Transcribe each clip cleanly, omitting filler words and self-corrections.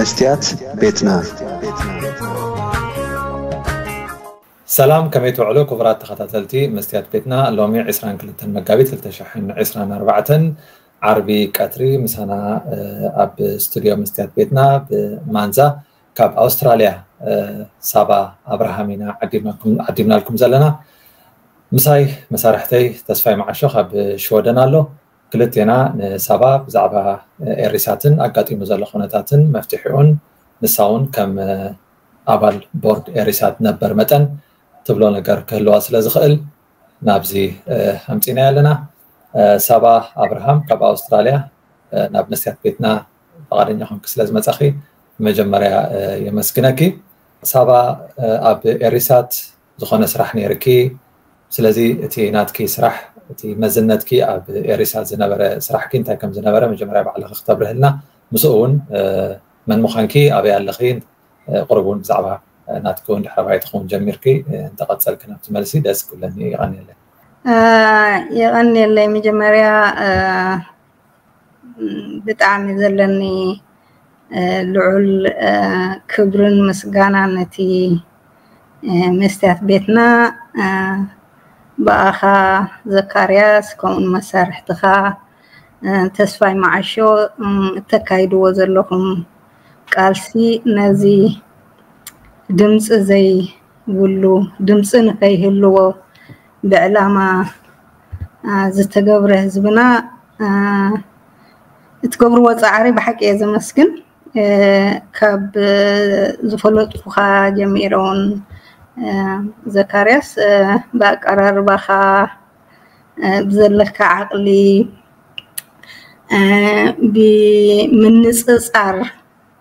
مستيات بيتنا. سلام كميتو علو كبرات تخطاتلتي مستيات بيتنا اللومي عسران كلتن مقابي تلتا شحن عسران أربعة عربي كاتري مسانا أب استوديو مستيات بيتنا بمانزا كاب أستراليا سابا أبراهامينا عديمنا لكم زلنا مساي مسارحتي تسفاي مع الشيخ بشودنا له كلتنا سابا بزعبها إريساتن أقاتي مزال خونتاتن مفتحون نساون كم أبال بورد إريسات نبر متن تبلون لقر كهلواس لزخقل نابزي همسينا لنا سابا أبراهام كابا أستراليا ناب مستيات بيتنا بغادين يخون كسلاز متاخي مجمريا يمسكنكي سابا أب إريسات زخون سرح نيركي سلازي تي ناتكي سرح تي مزنتكي أب إريسات زنبرة سرحكي انتا كم زنبرة مجمريا بعلق اختبره لنا مسؤون من مخانكي أبي علقين قربون بزعبها ناتكون لحربايتكم جميركي انت قد سألكنا بتملسي داس كلني يغني لك يغني اللي مجمريا بتعمي زلني لعل كبر مسقانا نتي مستيات بيتنا بأخا زكرياس كون مسارحتخا تسفاي معشو تكايدو وزلهم قالسي نزي دمس زي ولو دمس نكيهلو بعلامة زتقبر هزبنا تقبر وزعري بحكي إذا مسكن كاب زفلت فخا جميرون زكرياس بقرار بخا بزلك عقلي بمن نسقصار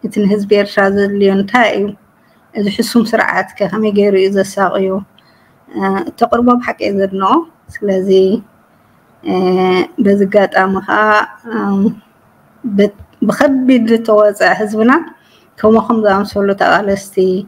يتنهزب يرشاد الليون تايو إذا حسهم سرعات كهمي غيرو إذا ساقيو تقربوا بحق إذا نو سلازي بزقات أمها بخبيد لتوازع حزبنا كما خمزة أمسولو تغالستي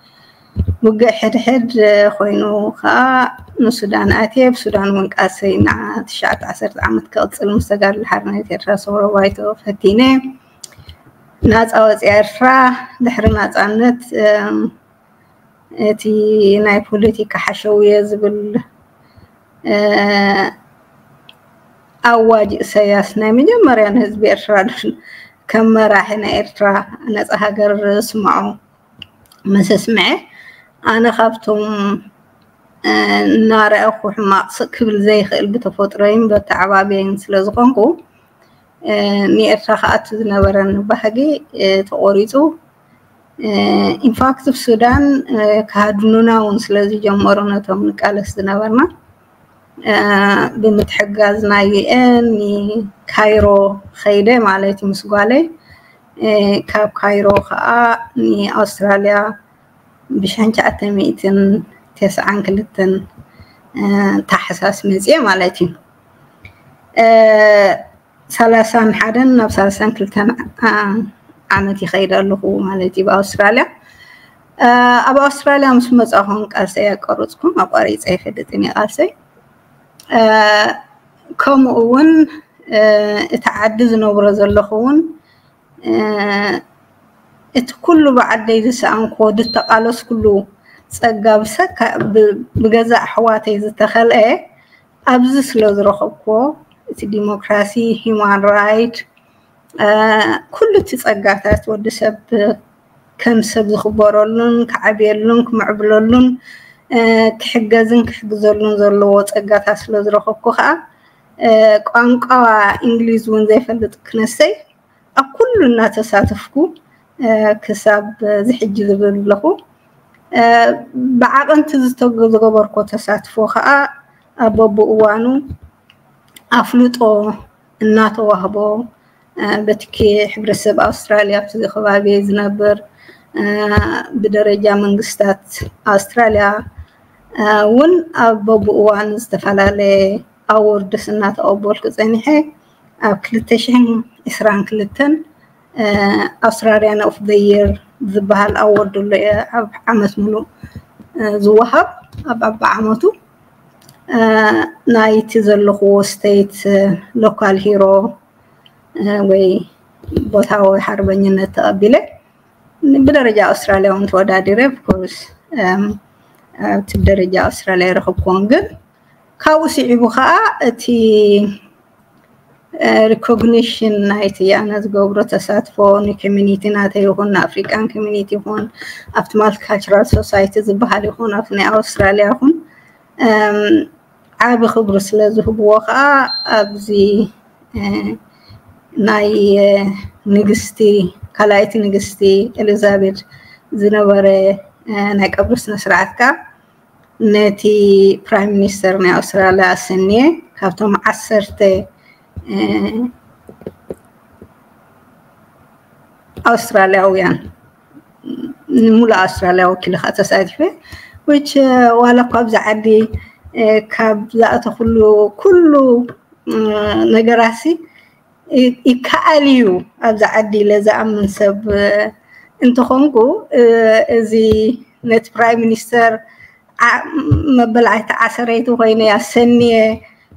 بقى حد حد خوينو خا نسودان آتي بسودان ونقاسي نعا تشعت عسرت عمد كأتصل مستقال لحرنيت إرشرا صورة وايتو فهتيني ناز أوز إرشرا دحر ناز عمدت تي ناي بوليتيكا حشوية زبل أواجئ سياسنا من جمريان هزب إرشرا كم راحنا إرترا ناس أهاجر سمعوا مس سمعه أنا خافتهم نار أخو حماق قبل زي خيل بتفطرين بتعبابين سلزقنكو ني إرترا خات نبرن بحقي تقريتو إن فاكت في السودان كهدنونا ونسلزي جمرنا تمن كالس نبرنا بمتحجز نايئني كايرو خيدة معلتي مسقالي كاب كايرو خاء ني أستراليا بشان تعتميتن تسعان كلتن تحساس مزية معلتي سلاسان حدن نب سلاسان كلتن عمتي خيدة لهو معلتي بأستراليا أبا أستراليا مسمت أهونك أسيا كاروتكم أبا ريت أي فدتني أسي كمون اتعدد نبرة زلخون اتكل بعد يدس عن قود التقالس كله تجاب سك بجزء حواتي زتخل أبزس لزرخكوا الديمقراطية human right كل تتجعتات ودسب كم سب خبرلون كعبيرلون كمعبرلون كحجازن كحجزلون زلوات أجاث سلزرخكوها قانقا إنجليز ونزيفند كنسي أكل الناس ساتفكو كسب زحج ذبل له بعد أن تزتوج زغبر قط ساتفوها أبوبوانو أفلت أو الناس وهبو بتكي حبر السب أستراليا بتدخل عبيد نبر بدرجة من قصات أستراليا ون أبوبوان استفعل أورد سنة أبور كزينه أكلتشين إسران كلتن أستراليا أوف ذا يير ذبها الأورد اللي عمس ملو زوهب أب عمتو نايت زلخو ستيت لوكال هيرو وي بوتاو حربنينا تقبله بدرجة أستراليا ونتودا ديريف كورس تبدرجة أستراليا رخب كونغن كاوسي عبوخاء تي recognition نايت يعني تقبرو تساتفو نكمينيتي ناتي يكون أفريكان كمينيتي هون أفتمال كاترال سوسايتي زبهالي هون أفني أستراليا هون عاب خبر سلازه بوخاء أبزي ناي نجستي كلايت نجستي إليزابيث زنبرة ناك أبرس نسرعتك نتي برايم مينستر نا أستراليا سنية كابتم عسرت أستراليا ويان مولا أستراليا وكل خاطر سادفة ويش ولا قبض عدي كابلا تخلو كله نجراسي يكاليو أبز عدي لازم من سب أنتو خنقو زي نت برايم مينستر مبلعت عسريت وغيني السنية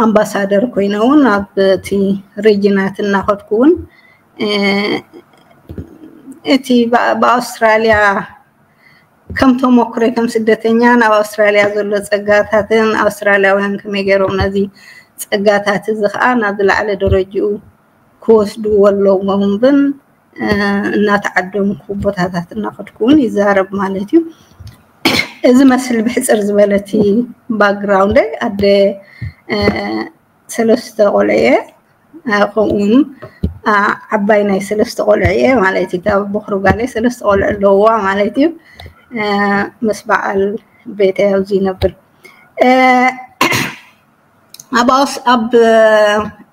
أمباسادر كوينون أبتي رجينات الناخد كون إتي بأستراليا كم توموكري كم سدتينيان أو أستراليا زل سجاتاتين أستراليا وهم كميجرون نزي سجاتات الزخان أبل على درجو كوس دول لو مهم بن نتعدم كوبات هذا النقد كون يزارب مالتي إذا مثل بحس أرزبالتي background أدي سلسلة قلعية قوم عبايني سلسلة قلعية مالتي كتاب بخرج عليه سلسلة قلع اللي هو مالتي مسبع البيت أو زينة بل أباص أب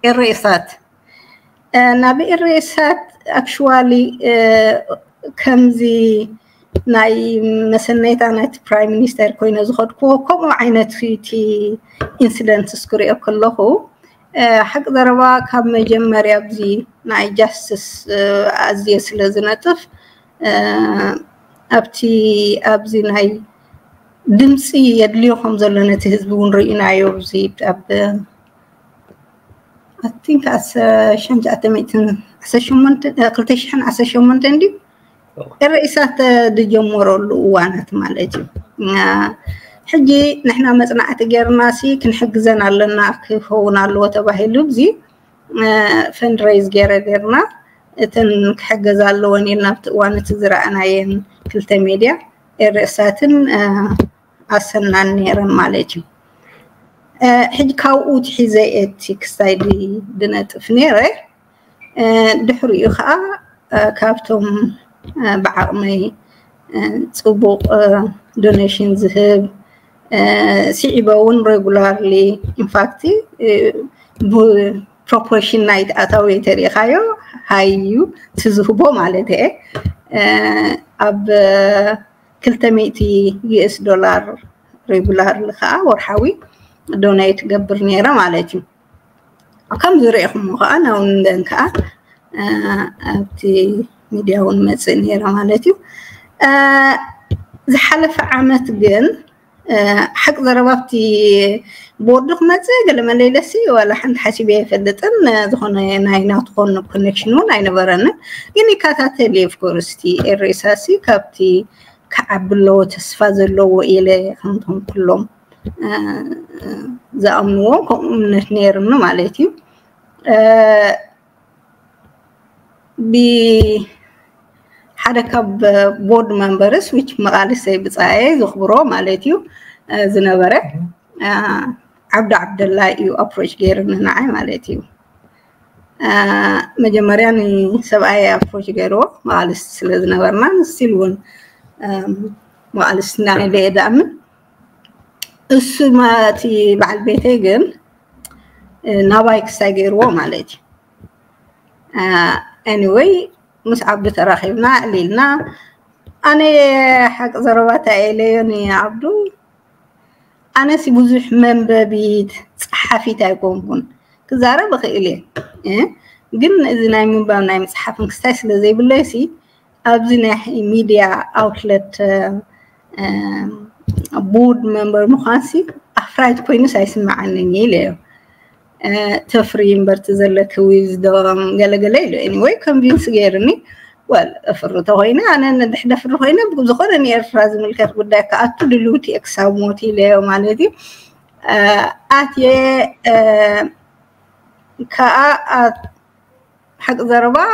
الرئيسات نبي الرئيسات actually كمزي ناي مثلاً أنا برايم مينستر كوين زخد كم عينت في incidents سكري أكله حق ضربا كم جمر يبزي ناي justice أزيس لزنتف أبتي أبزي ناي دمسي يدليو خمسة لنت هزبون رئينا يبزي أب I think as a change at the meeting, as a human, cultivation as a human, then you. الرئيس هذا جمهور الوانة مالتي. حجي نحنا مثلا اعتقار ناسي كنحجزنا لنا كيف هو نالو تبعه لبزي فنريز جرديرنا تن حجز اللواني نبت وانا تزرعنا ين كل تميديا الرئيساتن أصلنا نيران مالتي. حج كاوت حزائتي كسايدي دنات فنيرة دحري يخا كابتم بعمي صبو دونيشن ذهب سيبون ريجولارلي إنفاكتي ب proportion نايت أتاوي تاريخايو هايو تزهبو مالته أب كلتميتي US دولار ريجولار لخا ورحاوي دونيت قبر نيرة مالتي وكم زريخم وخا أنا وندنكا أبتي ميديا ونمس نيرة مالتي زحلف عامات جن حق ضربتي بوردخ متزاق لما ليلسي ولا حنت حاسبيه فدتن دخلنا ناينا تقولنا بكونكشنون ناينا برنا يعني كاتاتي ليف كورستي الرئاسي كابتي كعبلو تسفازلو إلى خمتهم كلهم ذا أمنو كم نتنير منو مالتي بي أدكب board members which مقالي سيبت عايز أخبره مالتيو زنبرة عبد الله يو approach غيرنا نعم مالتيو مجمرياني سبعة approach غيره مقالي سلة زنبرنا نستيلون مقالي سنعي ليدامن السما تي بعد بيتين نبايك ساجروا مالتي anyway مسعب بتراخيبنا ليلنا أنا حق ضربات عيليوني عبدو أنا سيبوزح من ببيت صحفي تايكونكون كزارة بخيلي قلنا إذا نايمون بام نايم صحفن كستاسل زي بلاسي أبزنا ميديا أوتلت بود ممبر مخانسي أفراد كوينو سايسمعني ليو تفريم برتزلك ويزدوم قال قليله anyway convince غيرني والأفرط هنا أنا ندحنا في هنا بقول خلني أفرز من الكتاب بدأ كأتو دلوتي أكسب موتي له ومالذي أتي كأ حق ضربة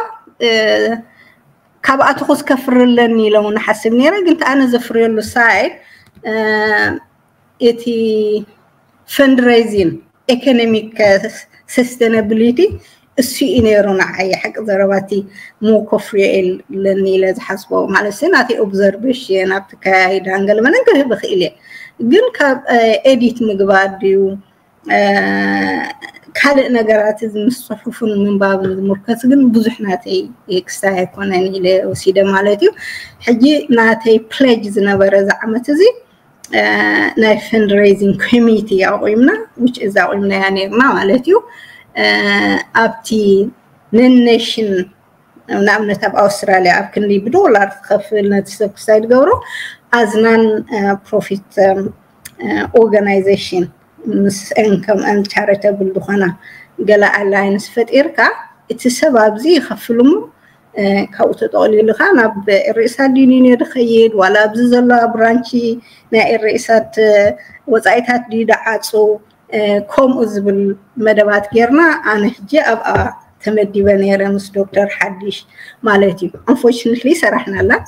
كأ أتخص كفر لني لو نحسبني رجعت أنا زفري له ساعد إتي fundraising economic sustainability الشيء نيرون عاي حق ضرباتي مو كفري لاني لازم حسبه مع السناتي observation أنا بتكايد عن قال ما نقدر بخيله جن كاب edit مقباديو كهل نجارات المصحف من باب المركز جن بزحناتي إكساي كوناني له وسيدا مالتيو حجي ناتي pledges نبرز عمتزي نا fundraising committee عقيمنا which is عقيمنا يعني ما مالتيو أبتي ننشن نعمل تاب أستراليا أبكن لي بدولار خفلنا تسكسايد جورو أزنان profit organization مس income and charitable دخانة جلا alliance فتيركا السبب زي خفلهم كأوتت على الخانة بالرئاسة دينية الخيل ولا بزلا برانشي نا الرئاسة وزعتها دي دعاتو كم أزبل مدبات كيرنا أنا جاء تمدي بنيرة مس دكتور حديش مالتي unfortunately سرحنا لا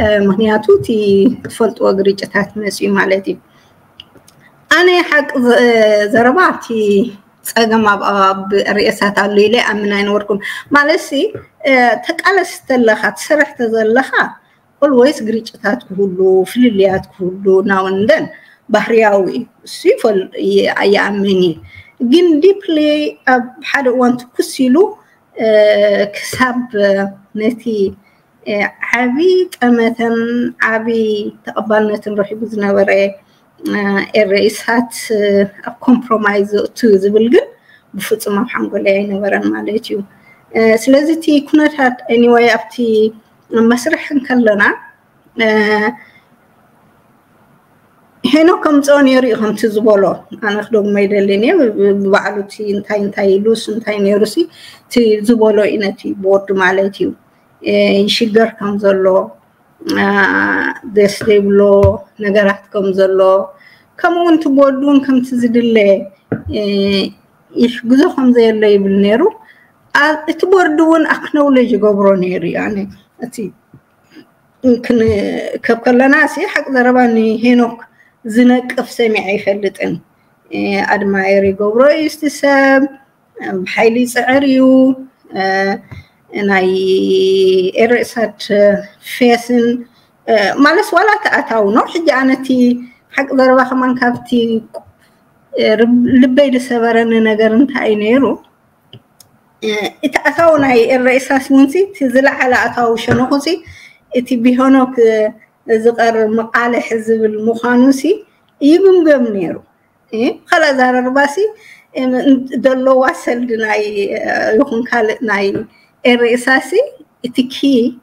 مهنياتو تي فلت وقريجة تحت مسوي مالتي أنا حق زرباتي أجمع بالرئاسات اللي لا أمنين وركم مالسي تكالس استلخت سرحت زلخة always قريجة تحت كله فليات كله ناوندن بحرياوي سيفل يأمني جن ديبلي بحد وانت كسيلو كسب نتي عبي مثلا عبي تقبلنا نروح بزنا وراء الرئيس هات كومبرومايز توز بالجن بفوت ما بحمد الله عينه ورا مالتيو سلازتي كنت هات anyway أبتي مسرح نكلنا هنا كم تاني ريهم تزبالو أنا خدوم ميدليني وبعلوتي انتاي لوس انتاي نيروسي تزبالو إنتي بورد مالتيو يشجر كم زلوا دستبلو نجارات كم زلوا كمون تبودون كم تزدلله يشجزو كم زلله بالنيرو تبودون أكنولج قبرنيري يعني أتي يمكن كبكلا ناسي حق ضرباني هناك زنك أفسمعي فلتن أدمايري قبري استساب حيلي سعريو ناي إرسات فاسن مالس ولا تأتاو نوحي جانتي حق ضربة خمان كابتي لبي لسبرن نقرن تاينيرو اتأتاو ناي الرئيسات منسي تزلع على أتاو شنوخسي اتي بهونوك زقر مقالة حزب المخانوسي يبم جمنيرو خلاص هذا الرباسي دلوا وصل لناي يكون خالد ناي الرئاسي اتكي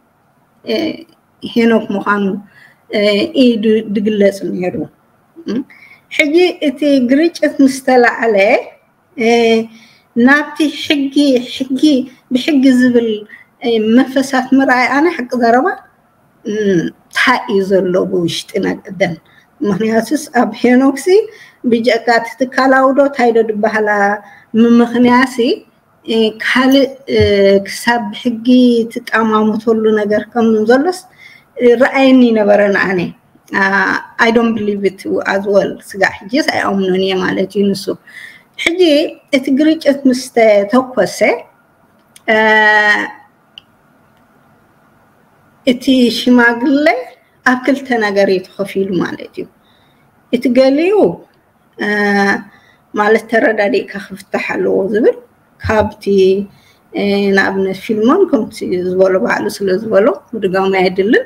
هنوك مخانو ايد دقلس نيرو حجي اتي قريج اتمستلع عليه نابتي حجي بحج زبل منفسات مرعي أنا حق ضربة تحيز اللوبو يشتنا قدام مخنياسس أب هينوكسي بيجاكات تكالاودو تايدو دبهلا مخنياسي كسب حقي تتعامل مطول نجار كم نزلس رأيني نبرن عنه. I don't believe it as well. سجح جيس أؤمنني ما لجين الصب. حجي اتجريج اتمست توقفه. اتي شماغله أكلت نجاريت خفيل ما لجيو. اتجليو ما لترد عليك خفت حلو زبل. كابتي نابن فيلمان كنت زبالو بعلو سلو زبالو ودقاو ما يدلل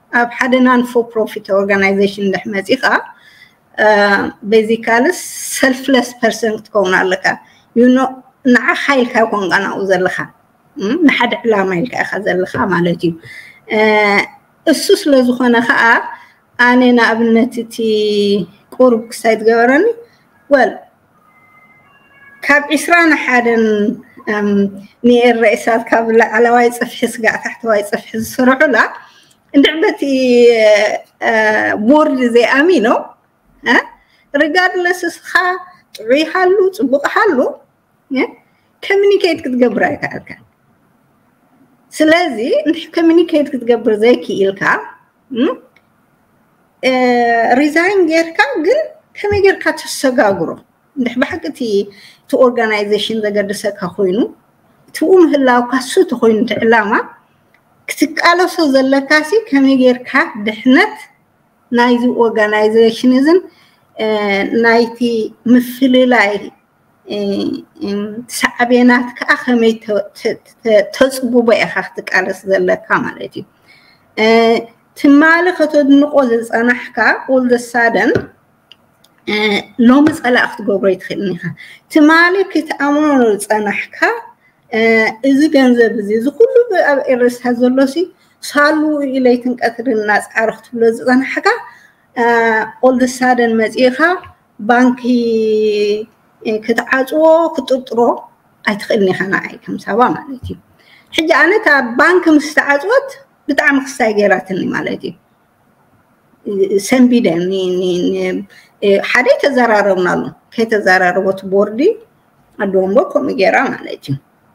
أبحدنا for profit organization لحماتي خا basically selfless person تكون علىك you know نع خيلك أكون أنا أوزلخا نحد علامة لك أخذلخا مالتي السوس لزخنا خا أنا نابنتي تي قرب سيد جوراني well كاب إسران حادن نير الرئيسات كاب على وايد صفحس قاع تحت وايد صفحس سرعة لا لعبتي بورد زي أمينو ها regardless خا تعي حلو تبوق حلو communicate كتقبر هيك سلازي نحب communicate كتقبر زي كي إلكا resign غيركا قل كم غيركا تسقاقرو نحب حقتي تو organization ذا قدر سك خوينو توم هلا وكسو تخوين تعلمه كتقالوا سوزل كاسي كم يجير كه دحنت نايزو organization إذن نايتي مثل لاي سعبينات كأخمي تصبوا بأخذتك على سوزل كاملتي تمالك تدنقوز أنا حكا all the sudden لو مسألة أخت جوبريت خلنيها تمالك تأمر أنا حكا إذا كان زبزي إذا كل الرئيس هذا اللصي صاروا إلى تنكثر الناس عرفت بلز أنا حكا all the sudden مزيخة بانكي كتعجوا كتطرو أتخلنيها ناعي كم سوا مالتي حجة أنا تبانك مستعجوت بتعمق السيارات اللي مالتي سنبيدا نين حدي تزرار منالو كي تزرار وات بوردي أدوم بكم يجرا مالتي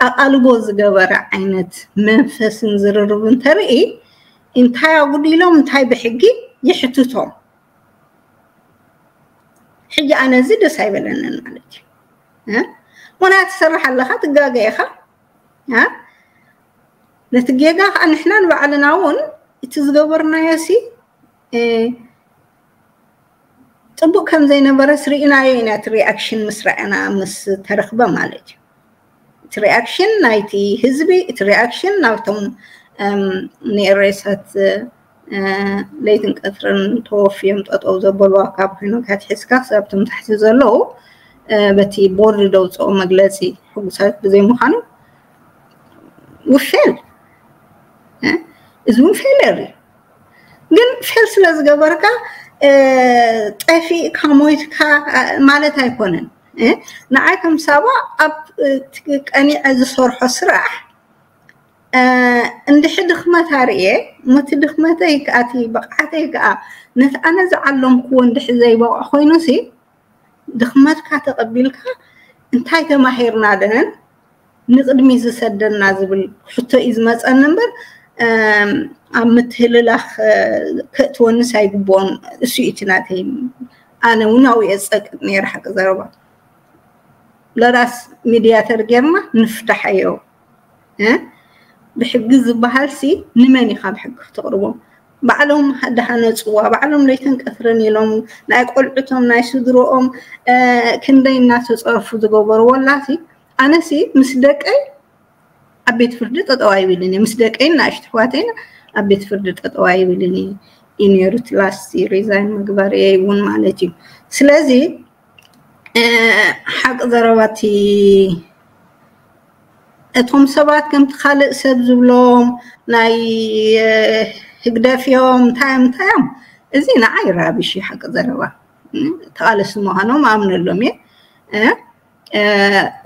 أقلبوز جبر عينت منفس نزرر بنترقي إنتاي أقولي لهم تاي بحقي يحتوتهم حجة أنا زيد سايبة لنا المعالج وانا أتسرح اللخة تقاقي أخا نتقاقي أن إحنا نبعلناون تزقبرنا ياسي طبو كم زي نبرس رئينا ينات رياكشن مسرعنا مس ترخبة مالج رياكشن نايتي هزبي رياكشن ناوتم نيرسات ليتن كثرن توفيم تقطعو زبلوا كابهنو كاتحس كسبتم تحت زلو بتي بورد دوت أو مجلسي حبسات بزي مخانو وفيل إزون فيلري جن فيل سلاز جبركا طفي كامويت كا مالت هيكونن نعاكم سوا أب أني أز صرح صراح عندي دخمة ثرية مت دخمة هيك أتي بقعت هيك نت أنا زعلهم كون دح زي بقى خوي نسي دخمة كتقبلك انتهي تماهير نادن نقدمي زسد الناس بالحتى إذا ما تنبر أمثل لخ كتون سايبون سويتناتهم أنا وناوي أسكتني راح أزربه لراس ميديا ترجمة نفتح يو بحج زبحالسي نماني خاب حج تقربهم بعلهم هذا حنسوا بعلهم ليتن كثرني لهم نايك قلتهم نايش دروهم كندي الناس تصرفوا تجبر والله أنا سي مصدق أي أبيت فردت أتوعي بلني مصدق أي ناش تحواتين أبيت فردت أتوعي بلني إني رت لاسي ريزاين مقبري ون مالتي سلازي حق ضرباتي أتهم سبات كم تخلق سبزولهم ناي هقداف يوم تايم إزينا عايرة بشي حق ضربة تقال سموها نوم أمن اللومي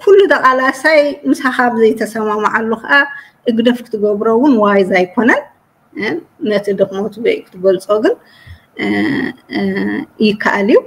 كل ده على ساي مسحاب زي تسمى مع اللقاء هقدافك تقبرون واي زي كونان نتدق موت بيك تقول صغل يكاليو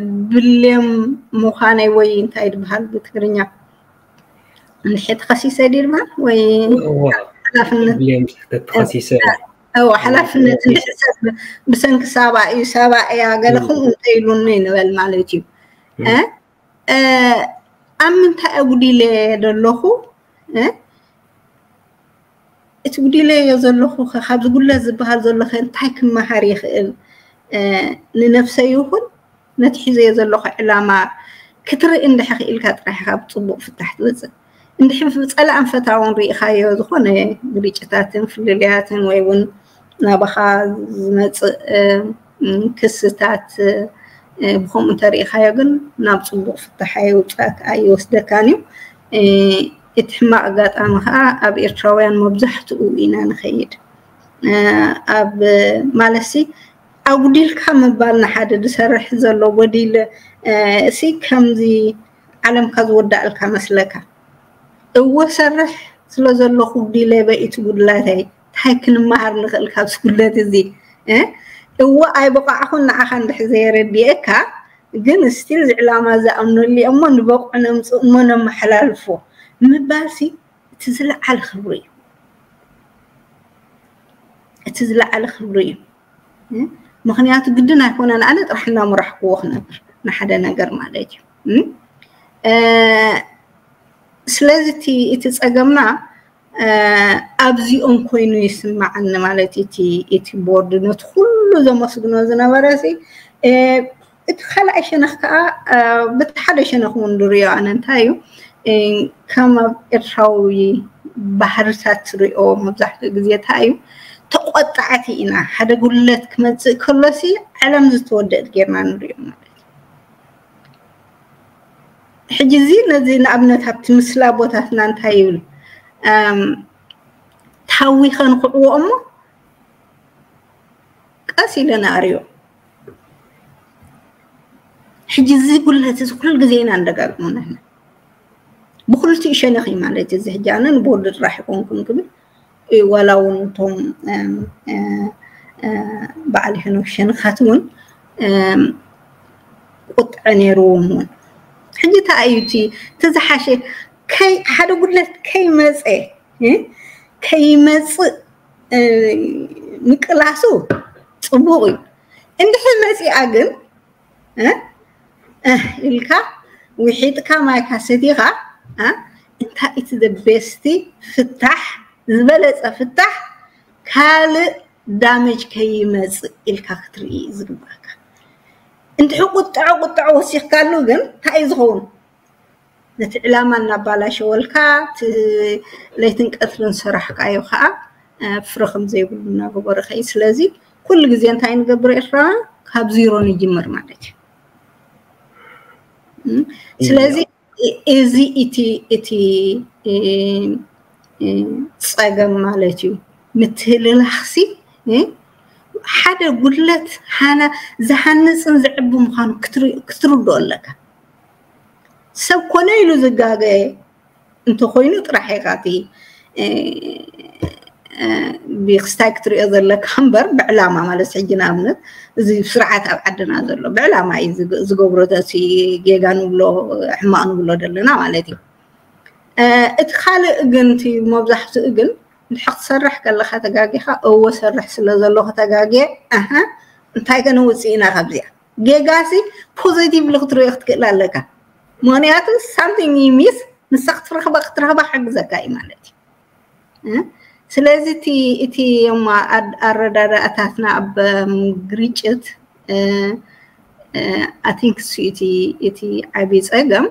بلي مخانة وين تايد بحال بتكرنيا نحيت خسيسة دير ما وحلفنا بلي نحيت خسيسة أو حلفنا بسنك سبع يا قال خم تيلونين والمعلومات أمن تأودي لي دلخو تقولي لي يا زلخو خاب تقول له زبها زلخ تحكم ما حريخ لنفسه يخل نتحي زي زلخ إلا ما كتر إن حق إلك راح خاب طبق في تحت وزن إن حين في مسألة عن فتاون ريخاية دخونة بريجتات في الليلات ويون نابخا كستات بخوم تاريخاية قل ناب طبق في التحاية وبساك أي وسدكانيو اتحماق قات أمها أب إرتراويان مبزحت وإنا نخير أب مالسي أو ديل كم بالنا حدا دسرح زلو وديل سي كم زي علم كذ ودا الكمسلكة هو سرح سلا زلو خود ديله بقيت بدلاتي تحكن مهر نخ الكابس بدلاتي زي هو أي بقى أخون عخان بحزير ديكا جن استيل زعلان ما زأمنوا اللي أمون بقى أنا محلال فوق مباسي تزلع على خبري مخنيات قدنا يكون أنا على رحنا مرحق وخنا نحدا نقر معلج سلازتي تتساقمنا أبزي أم كوينو يسمع عنا معلتي تي بورد ندخل زي ما سقنا زنا براسي اتخلع عشان أخطأ بتحد عشان أخون دريا أنا انتايو كما إرشاوي بحر ساتري أو مبزحت جزية هايو تقطعتي إنا حدا قلت كما تكلسي علم زتودد غيرنا نريونا حجزين زين أبنات هبت مسلاب وتهنان هايول تحوي خنق وأمه قاسي لنا أريو حجزي قلت كل جزينا عندك هنا بخلتي شنخي مالتي زهجانا نبورد راح يكون كبير ولو انتم بعلي هنو شنخاتون قطعني رومون حجتا ايوتي تزحاشي كي حدا قلت كي مسئ كي مسئ مكلاسو صبوغي اندحي مسئ اقل الكا وحيدكا مايكا سديغا انت اتدبستي فتح زبلت افتح كال دامج كيمز الكاكتري زباك انت حقو التعو وسيخ كالو جن تايزغون نتعلم ان بالاش والكا ليتنك اثرن سرحك ايو خا فرخم زي بلنا غبر خي سلازي كل غزي انت عين غبر اشرا كاب زيرو نجمر مالتي سلازي إزي إتي صعب مالتيو مثل الحسي حدا قلت حنا زهنس نزعب مخانو كتر دولك سب كنايلو زجاجة انتو خوينو طرحيقاتي بيستاك تري أذر لك همبر بعلامة مال سجينا منه زي بسرعة عدنا أذر له بعلامة إذا زقبرو تسي جيجانو بلو حمانو بلو دلنا مالتي اتخال جنتي ما بزحت جن الحق سرح كله خاتجاجها أو سرح سلزة الله خاتجاجه أها انتهى كنوع سينا خبزيا جيجاسي positive لخطر يختك لالك مانيات something يميس نسخت فرخة بخترها حق زكاي مالتي سلازي تي يوم أردار أتاثنا بغريجت I think تي عبيز أجم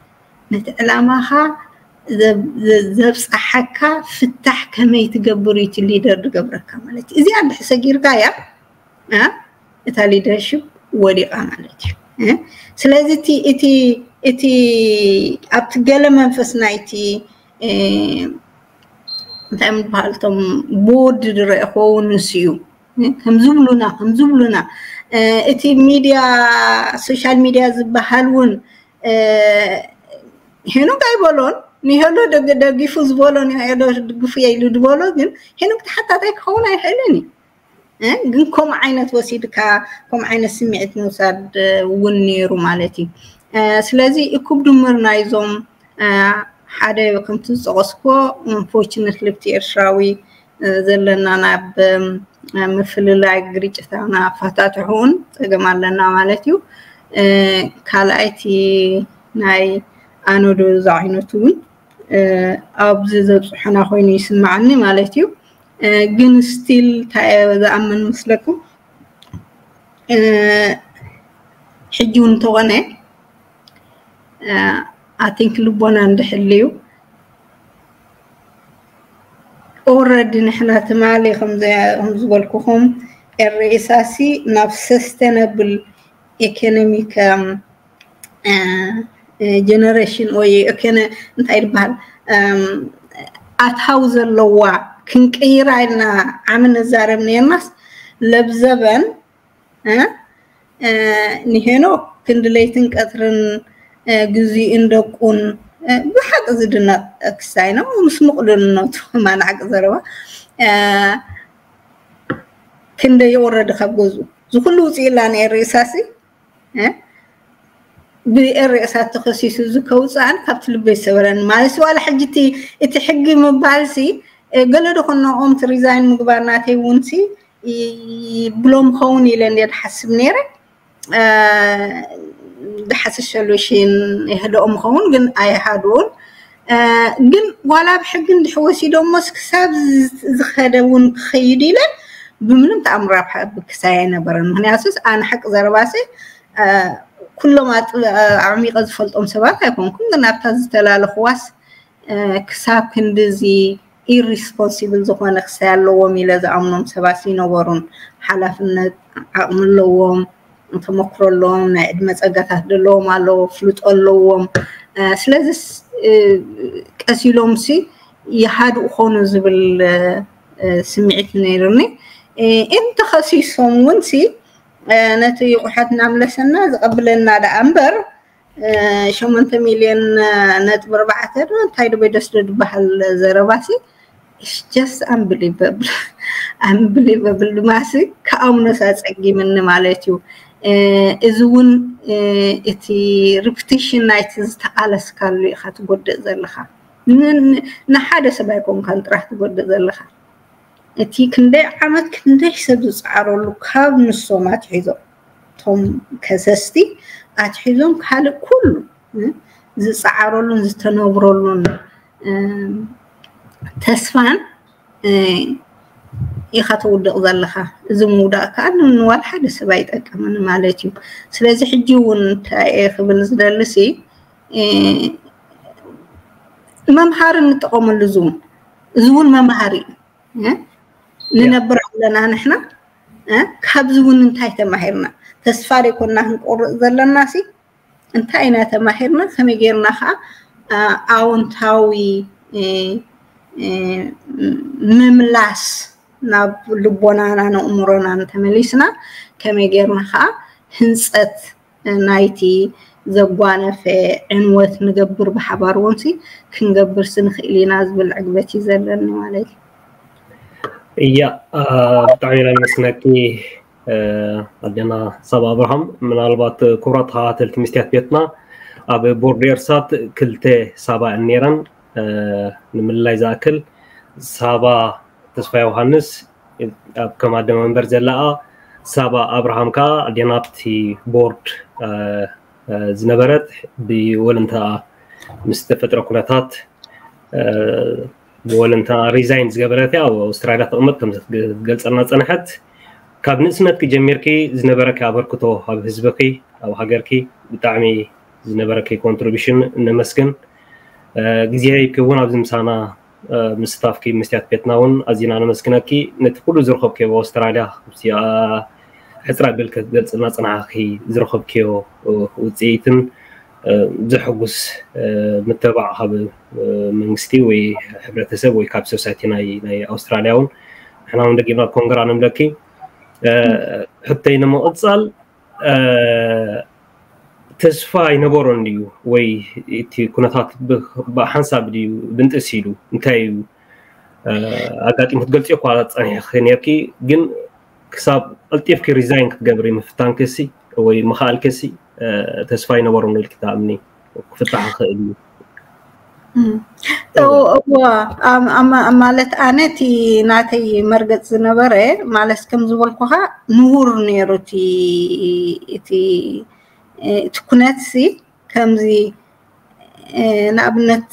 نتعلمها ذبس أحكا فتح كما يتقبريت اللي در قبرك مالتي إذا عند حساقير قايا إتالي درشب وليقا مالتي سلازي إتي أبتقال منفسنا إتي نتعمل بحالتهم بود رأيخو ونسيو همزوبلونا إتي ميديا سوشيال ميديا زبحالون هنو قاي بولون نيهلو دغ يفوز بولون يهلو دغف يلد بولون هنو حتى تاك هون يحلني كم عينت وسيدك كم عين سمعت نوساد ونيرو مالتي سلازي اكوب دمرنا يزوم حدا كنت صغسكو انفورشنت لبتي ارشراوي زلنا ناب مفللاي غريجتنا فاتاتحون تجمالنا مالتيو كالايتي ناي أنا دو زعينتون أبزز حنا خويني سمعني مالتيو جن ستيل تاع ذا أمن مسلكو حجون تواني I think لبنا عند حليو already نحنا تمالي خمس بالكوهم الرئيسي نفس sustainable economic generation وي أكينا نتاير بحال أتحوز اللوا كنكير عنا عمل الزارة من الناس لبزبن نهينو كندليتنك أترن جزي اندقون بحق زدنا أكساينا ومسمق لنا ما نعك زروا كندا يورد خبوزو زخلو سيلان الرئيساسي برئاسات تخصيص الزكوز عن قبل بيسورن ما السؤال حجتي اتحقي مبالسي قالوا دخلنا قوم تريزاين مقبرناتي ونسي بلوم خوني لأن يدحس بنيرك دحس الشلوشين يهدو أم خون قن أي هادون قن ولا بحق ندحوسي دوم مسكساب زخدون خيدي لن بمنم تأمر بكساينا برن هنا أساس أنا حق زرباسي كل ما عميقة زفلت أم سباك يكون كنا نبتاز تلال خواس كساب كندزي irresponsible زخوان اخسال لوامي لذا عمنام سباسي نورون حلافنا عقم اللوام انتمقر اللوام نعدمت أغاثة دلوام اللو فلوت اللوام سلازس كأسي لومسي يحادو خونز بالسمعت نيرني انت خسيصهم ونسي نتي قحات نعمل سنة قبلنا لأمبر شو من 8 مليون نت بربعة تايدو بيدسلد بحال زرباسي it's just unbelievable unbelievable ماسي كأمنا ساتسقي من مالتيو إزون إتي repetition nights تقالس كالو إخات قد زلخا نحادة سبايكم كانت راح تقد زلخا أتي كندي عمد كندي سبز صعرو لكاب نصو ما تحيزو توم كسستي أتحيزون كحال كله زي صعرو لون زي تنوبرو لون تسفان يخطو دقزلخا زمو داكان ونوال حد سبايت أكمن مالتيو سلازي حجيون تايخ بنزدلسي ممهار نتقوم اللزوم زون ممهاري لنبرع لنا نحن كابزون انتهي تماهرنا تسفاري كنا هنقرأ ذل الناسي انتهينا تماهرنا كميجيرنا خا أو انتهوي مملاس ناب لبونانا نأمرنا تمليسنا كميجيرنا خا هنسات نايتي زبوانا في عنوات نقبر بحبار ونسي كنقبر سنخيلي ناس بالعقبتي زلني مالي يا تعالى مسناكي عندنا صبا ابراهام من البات كراتها تلت مستيات بيتنا ابي بورديرسات كلتي صبا النيران من لا يزاكل صبا تصفى يوحنس اب كما دم منبر زلا صبا ابراهام كا عندنا تي بورد زنبرت بولنتا مستفتره كلاتات ولنتا ريزاينز قبلتها او استراليا تقمتهم تقلص لنا صنحت كاب نسمتك جميركي زنبرك ابركتو اب حزبكي او هاجركي بتعمي زنبركي كونتريبيوشن نمسكن غزياي كون اب زمسانا مستافكي مستيات بيتناون ازينا نمسكنكي نتقول زرخبكي باستراليا يا حسرا بالك تقلص لنا صنحكي زرخبكي وزيتن زحقوس متابع هذا منستي وحبرة تسوي كاب سوساتينا إلى أستراليا إحنا عندنا جبنا كونغرا نملكي حتى إنما أتصل تسفى نبورن ليو وي تكونات بحنساب ليو بنت أسيلو نتايو أكاد إنك قلت يقالات أنا خنياكي جن كسب قلت يفكر ريزاين كجبري مفتان كسي وي مخال كسي تسفاي نورون الكتاب مني وفتح خيلي. تو مالت أنا تي ناتي مرقت زنبرة مالس كم زوالكوها نور نيرو تي تكونات سي كم زي نابنت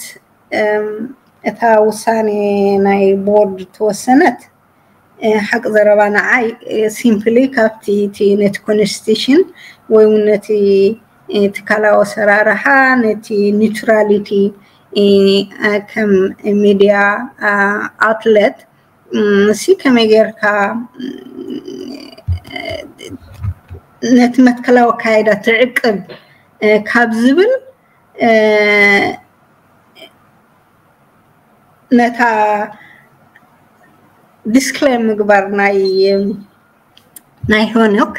إتها وساني ناي بورد توسنت حق زربانا عاي سيمبلي كابتي تي نتكونستيشن ويونتي تكالا وسرارها نتي نيتراليتي كم ميديا اوتلت سي كميجر كا نت متكلا وكايدا تعقب كابزبل نتا ديسكليم مقبر ناي هونوك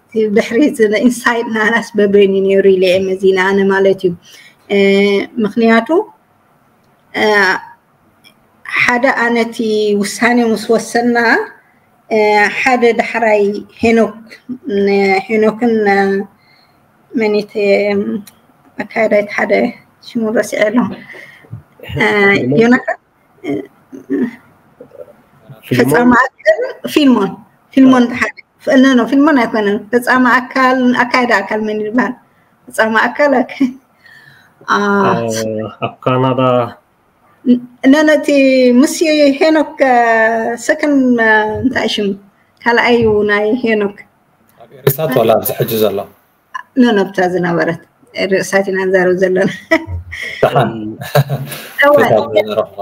بحريت انسايد ناس ببيني نيوري لي مزينا انا مالتي مخنياتو حدا انتي وساني مس وصلنا حدا دحراي هنوكن منيت اكايدت حدا شنو راسي عليهم يوناك فيلمون حدا فأنا في المناطق أنا بس أما أكل أكيد أكل من البان بس أما أكلك كندا أنا تي مسي هناك سكن تعيشون هلا أيونا هناك رسالة ولا بتحجز الله أنا بتعزنا برد رسالتنا نزارو زلنا طبعا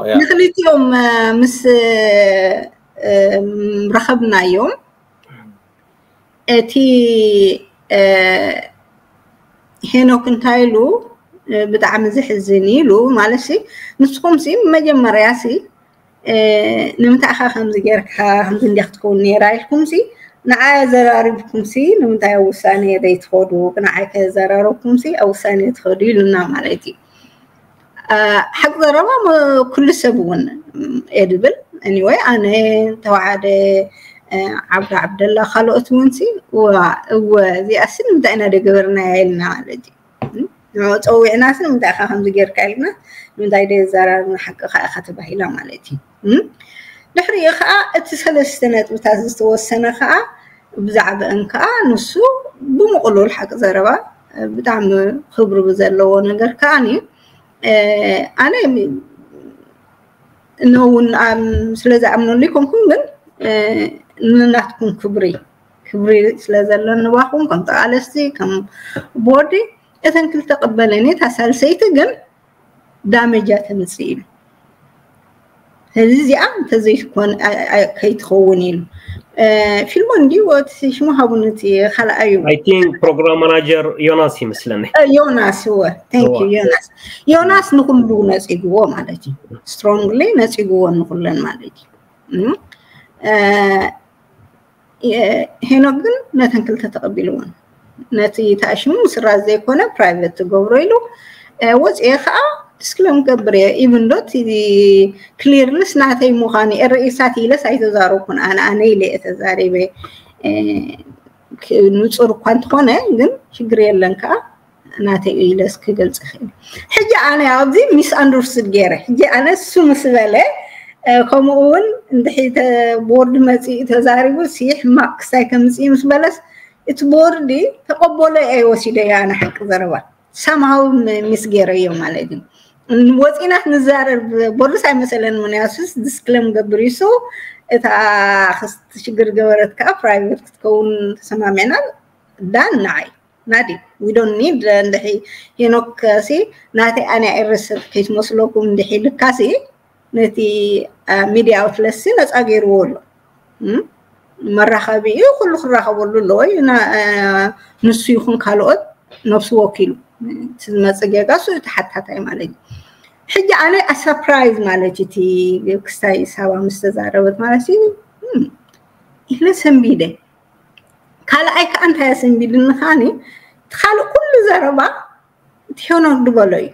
نخلي يوم مس رخبنا يوم تي هنوك انتايلو بتعمل زي حزيني لو معلشي نسخمسي مجمع راسي نمتع خمسة جرك خمسين يختكون نيراي خمسي نعى زرار بخمسي نمتع وساني ريت خدو نعى كزرار بخمسي أو ساني تخدي لنا مالتي حق زرار كل سبون إدبل anyway أنا توعد عبد الله خلقت ونسي وزي أسن مدأنا دقبرنا عيلنا على دي وطوعنا أسن مدأ خاهم زجير كالنا مدأي دي الزرار من حق خاتبه إلا مالتي نحري خاء اتسهل السنة متاسس توسنة خاء بزعب انكا نسو بمقلو الحق زربا بدعم خبرو بزلو نجر كاني انا انه سلازا امنو ليكم كنغن نناتكم كبري سلازا لنواخون كنت عالستي كم بوردي اذن كل تقبلني تسال سيتجن دامجات مسيل هذي عم تزيكون كيتخونين في الموندي واتش مهابونتي خلا أيوب. I think program manager يوناس مثلاً. يوناس هو. Thank you يوناس. يوناس نقول له ناس يجوا مالتي. Strongly ناس يجوا نقول لهم مالتي. هنا بقول نتنقل تتقبلون. نتي تعشمو مسرع زي كنا private جوريلو. وش إخاء؟ تسكلم كبرية even though تدي clear لسنا تي مغاني الرئيساتي لسا يتزاروكن أنا إلي أتزاري بي نتصور كوانتخونا إذن شقريا لنكا ناتي إلي لسك جلس خير حجة أنا عبدي ميس أندرسل جيرا حجة أنا سمس بالي كمقول اندحي تبورد ما تزاري بو سيح ماك ساكمسي مس بالس تبوردي تقبولي أي وسيلة أنا حق زروان somehow ميس جيرا يوم على دين نوضي نحن نزار بورس مثلا مناسس ديسكلم قبريسو تا خست شجر جورت كا برايفت تكون سمامنا دان ناي نادي we don't need ندحي هناك كاسي ناتي أنا أرسل كيس مسلوكم ندحي لكاسي نتي ميديا أوتلس ناس أجر ولا مرة خبيه كل خرا خبولو لوي نا نسيخون كالوت نفس وكيل تسمى سجاجة سو تحت تايم عليه حجة أنا أسربرايز مالتي يكساي سوا مستزارة مالتي إحنا سنبيده كلا أيك أنت يا سنبيد النخاني تخلو كل زربة تحيون دبلوي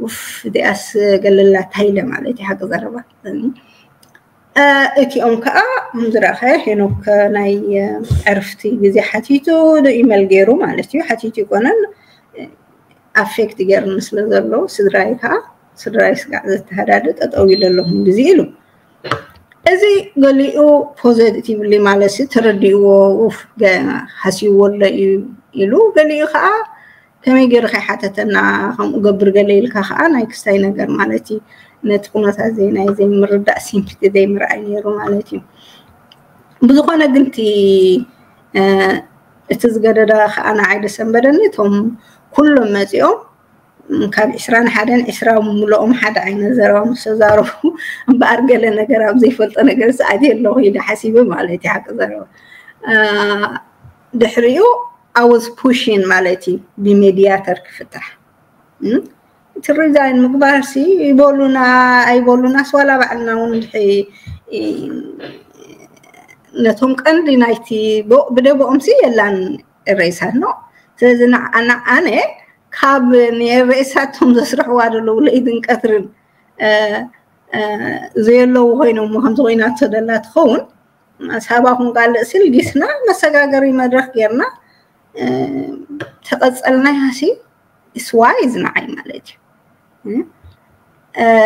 وف دي أس قللت هيلا مالتي حق زربة أتي أمك مزرعة هناك ناي عرفتي بزي حتيتو إيميل جيرو مالتي حتيتو كنا أفكت جير مثل ذلو سدرايس قاعدة تهددت أتقول لهم بزيلو أزي قال لي أو بوزيتيف اللي مالسي تردي ووف جا حسي ولا يلو قال لي خا كم يجر خي حتى تنا هم قبر قال لي الخا أنا كستينا جر مالتي نتقونا تازينا زي مردا سيمبتي زي مرعيني رومالتي بزخانة دنتي تزقر راخ أنا عايدة سنبرني توم كل ما تيوم كاب إسران حدا إسرا ملؤم حدا عين زروا مستزارو بأرجع لنا جراب زي فلت أنا جلس عادي الله يدا حسيبه مالتي حق زروا دحريو I was pushing مالتي بميدياتر كفتح تريزاين مقبارسي يقولونا سوالا بعلنا ونحي نتهم كان رينايتي بده بأمسي يلان الرئيسات نو تريزنا أنا كاب الرئيساتهم تسرح وادلو لإذن كثرن زي اللو غينو مهم زغينات تدلات خون أصحابهم قال سلجسنا مساقاقري مدرخ جيرنا تقصلنا هسي سوايز نعي مالتي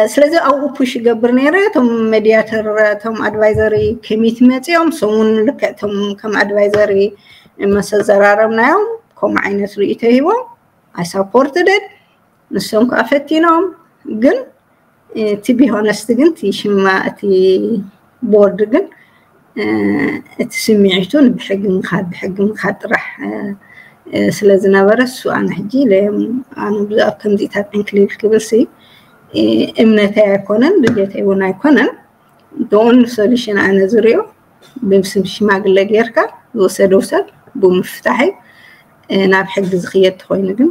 سلازم أو بوش قبرنيرة تم مدياتر تم أدفايزري كميت ماتيوم سون لك تم كم أدفايزري مسا زرارة منايوم كم عينة رئيتهيوم I supported it نسوم كأفتينهم جن تبي هونست جن تيشما تي بورد جن تسمعتون بحق مخاد رح سلازم نبرس وأنا حجي لهم أنا بدأ كم دي تابعين كليل كبرسي إمنتها يكونن بجتها يونا يكونن دون سوليشن أنا زريو بمسم شماغ اللي جيركا دوسر بمفتحي نابحق بزخيات تخوينكن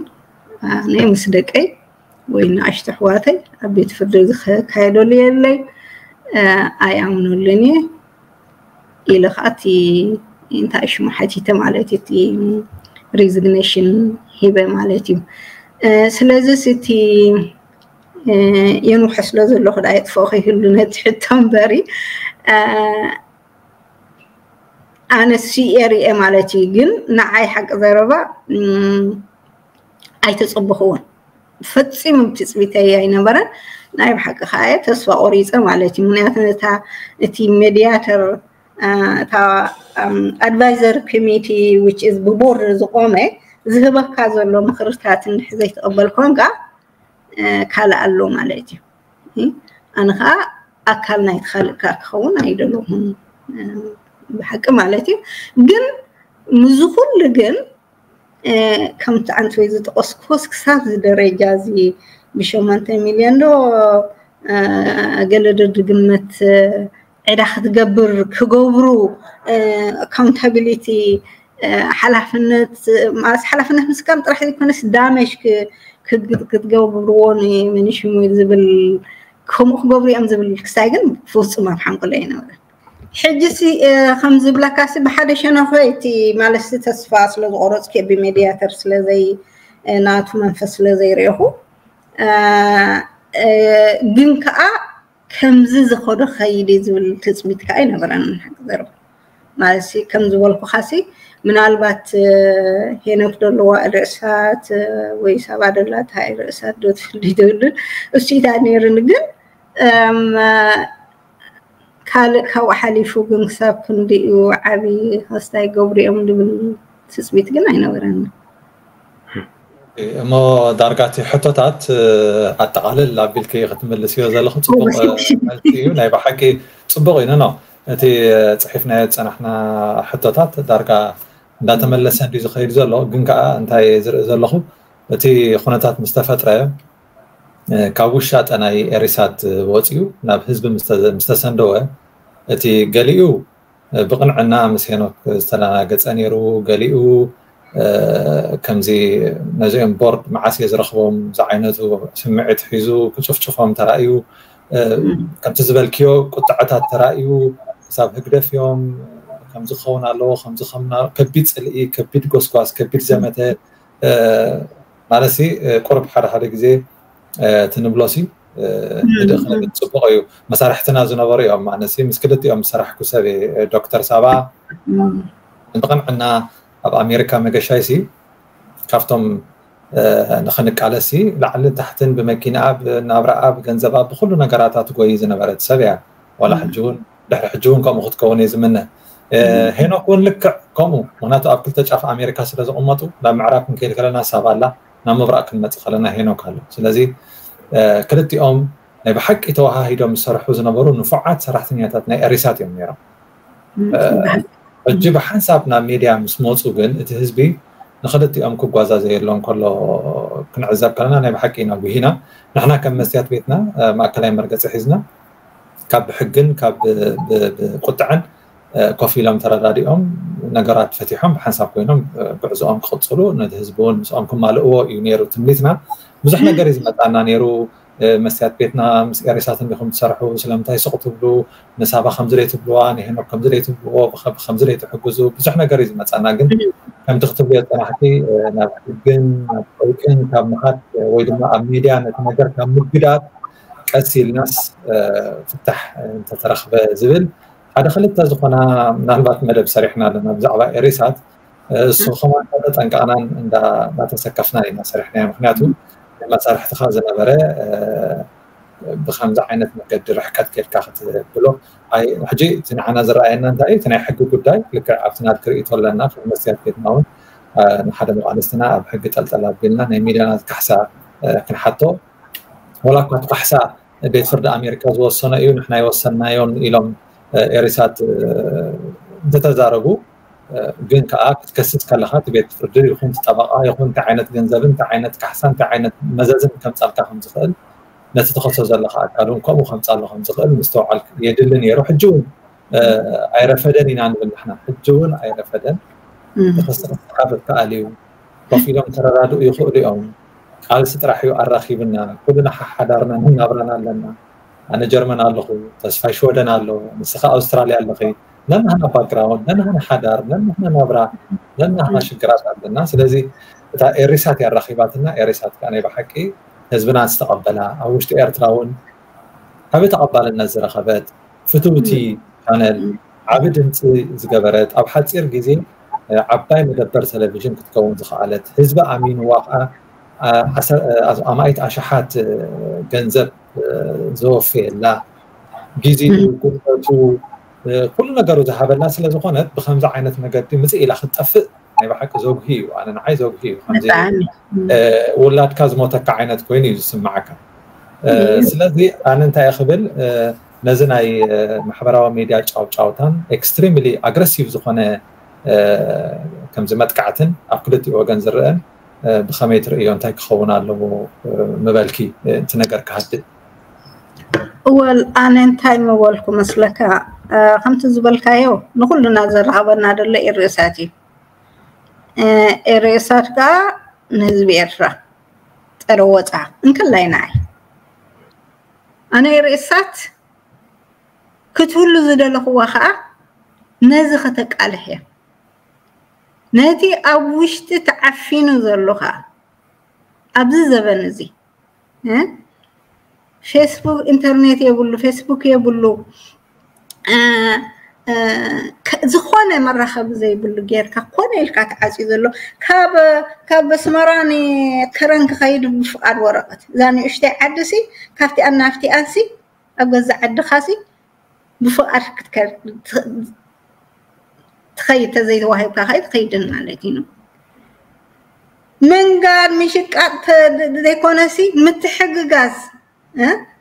أنا مسدقي وإن عشت حواتي أبيت فردو كايدو لي اللي أي عمنو لني إلى خاتي تعيش محاتيتا معلاتي تي ريزغنيشن هبة معلاتي سلازة ستي ينوح سلازة اللغة دايت فوقي هلونات حتى باري أنا سي إيري معلاتي جن نعاي حق ضربة أي تصبخون فتسي مبتسبيتا ياي نبرا نايب حق خاية تسوى أوريزة معلاتي منياتنا تا ميدياتر تا advisor committee which is ببور زقومة ذهب كذا لو مخرجات نحزيت قبل كونجا كلا اللوم عليتي أنا خا أكلنا يتخلق كخون أيدلهم بحكم عليتي جن مزخول جن كم تعنت ويزة أسكوس كساز درجة زي بشومانتين مليون لو جلد قمة إذا خد قبر كجبرو accountability حلفنات مسكام راح يكون دامج كتجبروني من شو ميزبل كم خبري أم زبل كساجن فوز ما بحن كلنا ولا حجسي خمس بلاكاسي بحدش أنا فايتي مع الستة صفاص للغرض كي بميديا ترسل زي نات منفصل زي ريحو جنكا كمزز خود خيلي زول تثبت كائن بران حق ذرب مالسي كمز والفخاسي من البات هنا فدلوا الرئاسات ويسابع دلات هاي الرئاسات دوت لدول أشي تاني رنجن كال كوا حليفو جنساب كندي وعبي هستاي قبري أمد من تثبت كائن بران ما درجاتي حطتات على اللعب الكي ختم السيو زال خمسة الكيو نايب حكي صبغين أنا أنتي صحيفنا نحنا حطتات درجة لا تملس عندي زخير زال جنك أنتي زال خو أنتي خناتات مستفترة كابوشات أنا إرسات واتيو ناب حزب مستسندوه أنتي قليو بقنع النامس هنا استلنا قت أنيرو قليو كمزي نجيم بورد معاسي زرخبهم زعينته سمعت حيزو كشوف شوفهم ترايو كم تزبل كيو قطعتها ترايو ساب هكدف يوم كم زخونا لو كم زخمنا كبيت سلقي كبيت قوسقاس كبيت زمته مالسي قرب حر حر جزي تنبلاسي دخلنا بتصبقيو مسارح تنازل نظريهم معنسي مسكلتي يوم مسارح كسبي دكتور سابا نقن عنا أمريكا مجاشيسي كافتم نخنك على سي لعل تحتن بماكينة بنابرة بجنزبة بخلونا قراتات كويسة نبرد سبعة ولا حجون دحر حجون كم خد كوني زمنه هنا أقول لك كمو هناك أبكل تشاف أمريكا سلز أمته لما عراكم كيل كلنا سبالة نام برا كلمة خلنا هنا كله سلزي كلتي أم بحق إتوها هيدا مسرح وزنا برون نفعت سرحتني أتتني أريسات يوم يرا أجيب حسابنا ميديا مسموس وجن تهزبي نخلت يوم كوب غازا زي اللون كله كنا عزاب كلنا أنا بحكينا وهنا نحنا كم مستيات بيتنا مع كلام مركز حزنا كاب حقن كاب قطعا كوفي لهم ترى راديهم نجارات فتحهم حساب كوينهم بعزهم خطصلو نتهزبون مسامكم مالقوا ينيرو تمليتنا مزحنا جريز متعنا نيرو مستيات بيتنا مسكاريساتن بيخم تسرحوا سلامتاي سقطوا بلو نسابة خمس ليت بلوان هنا بخمس ليت بلو بخمس ليت حجزوا بزحنا قريز ما تسعنا جن كم تختم لي أنا حكي أنا جن أوكين كم حد ويدمنا الميديا نتناجر كم مبتدأ كسي الناس فتح تترخب زبل هذا خلت تزقنا نهبط مدى بصريحنا لأن بزعبة إيريسات الصخمة كانت أنك أنا عند ما تسكفنا لنا صريحنا مخناتو مسارح تخازن برا بخمسة عينات مقدر حكات كيف كاخد بلو أي حجي تنعنا زرعنا داي تنع حق قداي لك عفتنا كريت ولا الناس المسيات بيتناون نحدا مقالسنا بحق تلتلاب بيننا نميلنا كحسا كنحطو ولا كنت كحسا بيت فرد أمريكا وصلنا إيو نحنا وصلنا يوم إلهم إرسات تتزاربو جن كأك تكسس كلخات بيت فردري يخون تطبقة يخون تعينت جنزبن تعينت كحسن تعينت مزازن كم سال كخمس خل ناس تخصص زلخات قالون كم وخمس سال خمس خل مستوعل يدلني يروح الجون عرفدني نعم نحنا الجون عرفدن تخصص قابل كأليو وفيهم ترى رادو يخوري يوم قال سترحيو الرخي بنا كلنا حدارنا نبرنا لنا أنا جرمنا اللخو تسفى شودنا اللو نسخة أستراليا اللخي لأنها باكراوند، لأنها حدار، لأنها نبرة، لأنها شكرات عند الناس. لذي تا إرسات يا رخيباتنا إرسات كأني بحكي هزبنا استقبلها أو وش إيرتراون حبيت أقبل الناس رخبات فتوتي كانل عبد أنت زجبرت أو حد سير جزي عباي مدبر تلفزيون كتكون زخالت هزب أمين واقع أمائت أشحات جنزب زوفي لا جزي كتو كل نجارو ذهب الناس اللي زخونت بخمسة عينة مجدي مزق إلى خد أفق أنا بحكي زوجي وأنا عايز زوجي ولا تكذب متك عينة كويني يسمعك سلذي أنا أنت أخبل نزناي محبرة ميديا تشاوتان extremely aggressive زخونة كم زمت كعتن أقلتي وجن زرقان بخميت رأيون تاك خونا له مبالكي تنجر كهدد أول أنا انتهي مولكم مسلكا خمت زبالكايو نقول لنا زرها ونادر لإرساتي إرساتكا نزبيرة تروتها إنك لا ينعي أنا إرسات كتقول زدلك وخاء نزختك عليها نادي أبوشت تعفين زلها أبز زبنزي فيسبوك إنترنت يقول له فيسبوك يقول له زخونة مرة خبز يقول له غير كخونة الكات عزيز له كاب سمراني كرنك خيد بفقر ورقة لأني أشتي عدسي كافتي أنا أفتي أنسي أبغى زعد خاسي بفقر كتكر تخيل تزيد واحد كخيد خيدنا علينا من قال مشك ديكونسي متحق غاز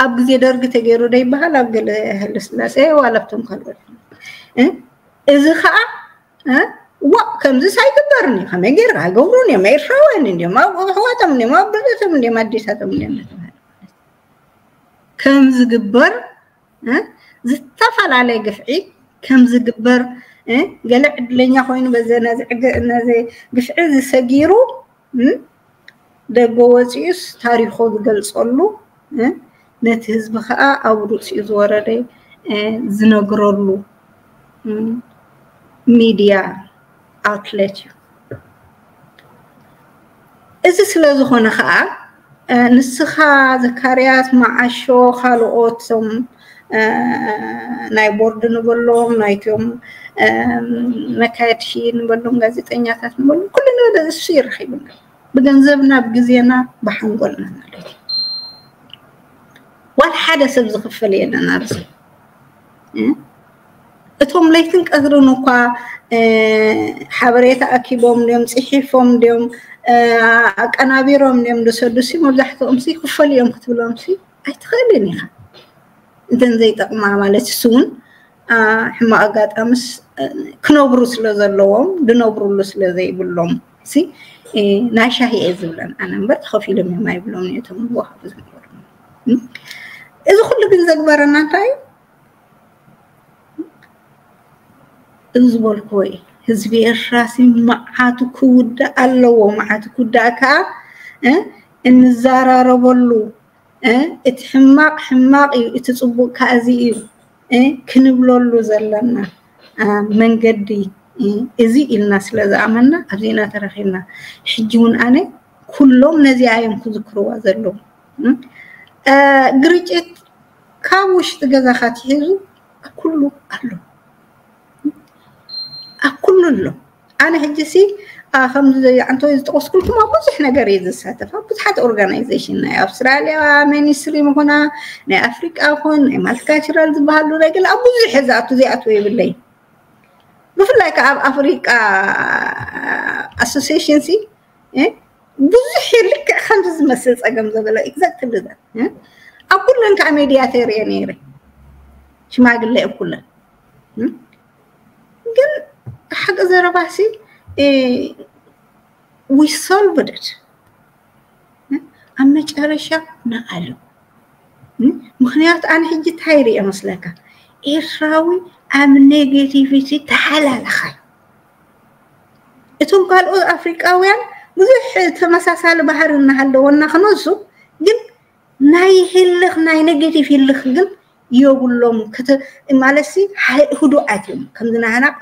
أبغى زيادة كتير وده يبهال أبغى للسلاس إيه وعلبتهم خلوه إذا خا وكم زي سايق برني هم يجرا يقولون يا ما يشوفون يا ما هو تمني ما بدر تمني ما دي ساتمني كم زجبر زتفعل عليه قفعي كم زجبر قلع لين أخوين بزنا زي قفعي زي سجيرو ده جوازيس تاريخه قل صلوا نت هزب خاء أو رؤس إزوارة زنقرلو ميديا أوتلت إذا سلزخون خاء نسخة ذكريات مع الشو خلقات ثم نايبورد نقولهم نايتهم نكاتشين نقولهم غازيتين ياتات نقولهم كلنا هذا الشيء رخيبنا بجنزبنا بجزينا بحنقولنا عليه والحدث بزخف لي أنا أرسل أتهم ليتن كأذرون قا حبريت أكيبهم اليوم صحيفهم اليوم أنا بيرهم اليوم دسدسي مزحت أمسي خف لي يوم كتب أمسي أتخيلني خا إذن زي تقمع مالت سون حما أقعد أمس كنوبروس لزلهم دنوبروس لزي بلهم سي ناشهي أزولن أنا برد خفي لهم ما يبلوني أتهم وحافظ إذا خلّك نزقبر الناتاي، إزبول كوي، هزبي الراسي معاتو كود اللو معاتو كود أكا، إن الزارة ربلو، اتحماق حماق يتصبو كازيو، كنبلولو زلنا، من قدي، إزي الناس لذا عملنا، أبزينا ترخينا، حجون أنا كلهم نزي عيم كذكروا زلهم. قريت كاوش تجذا خاتيري أكله أله أكله له أنا هجسي خمس أنتو يتقص كلكم أبوز إحنا قريت الساعة فأبوز حد أورجانيزيشن ناي أستراليا مينيسري مهنا ناي أفريقيا هون ناي مالكاتشرالز بهالو رجل أبوز حزاتو زي أتوي بالليل مثل لايك أفريقيا أسوسيشن سي بزحير لك خمس مسلس أقام زبلا إكزاكت بذا أقول لك عمليات ريانيري شو ما أقول لك أقول لك we solved it. أما جارشة نقله. مخنيات عن حجة تايري أمسلكة. إسراوي أم نيجاتيفيتي تحلل خي. إتون قالوا أفريقيا وين مزح تمساسال بحر النهال دوّنا خنوزو جد ناي هلخ ناي نيجاتيفي هلخ يقول لهم كتر مالسي هدو أتيم كمدنا هنا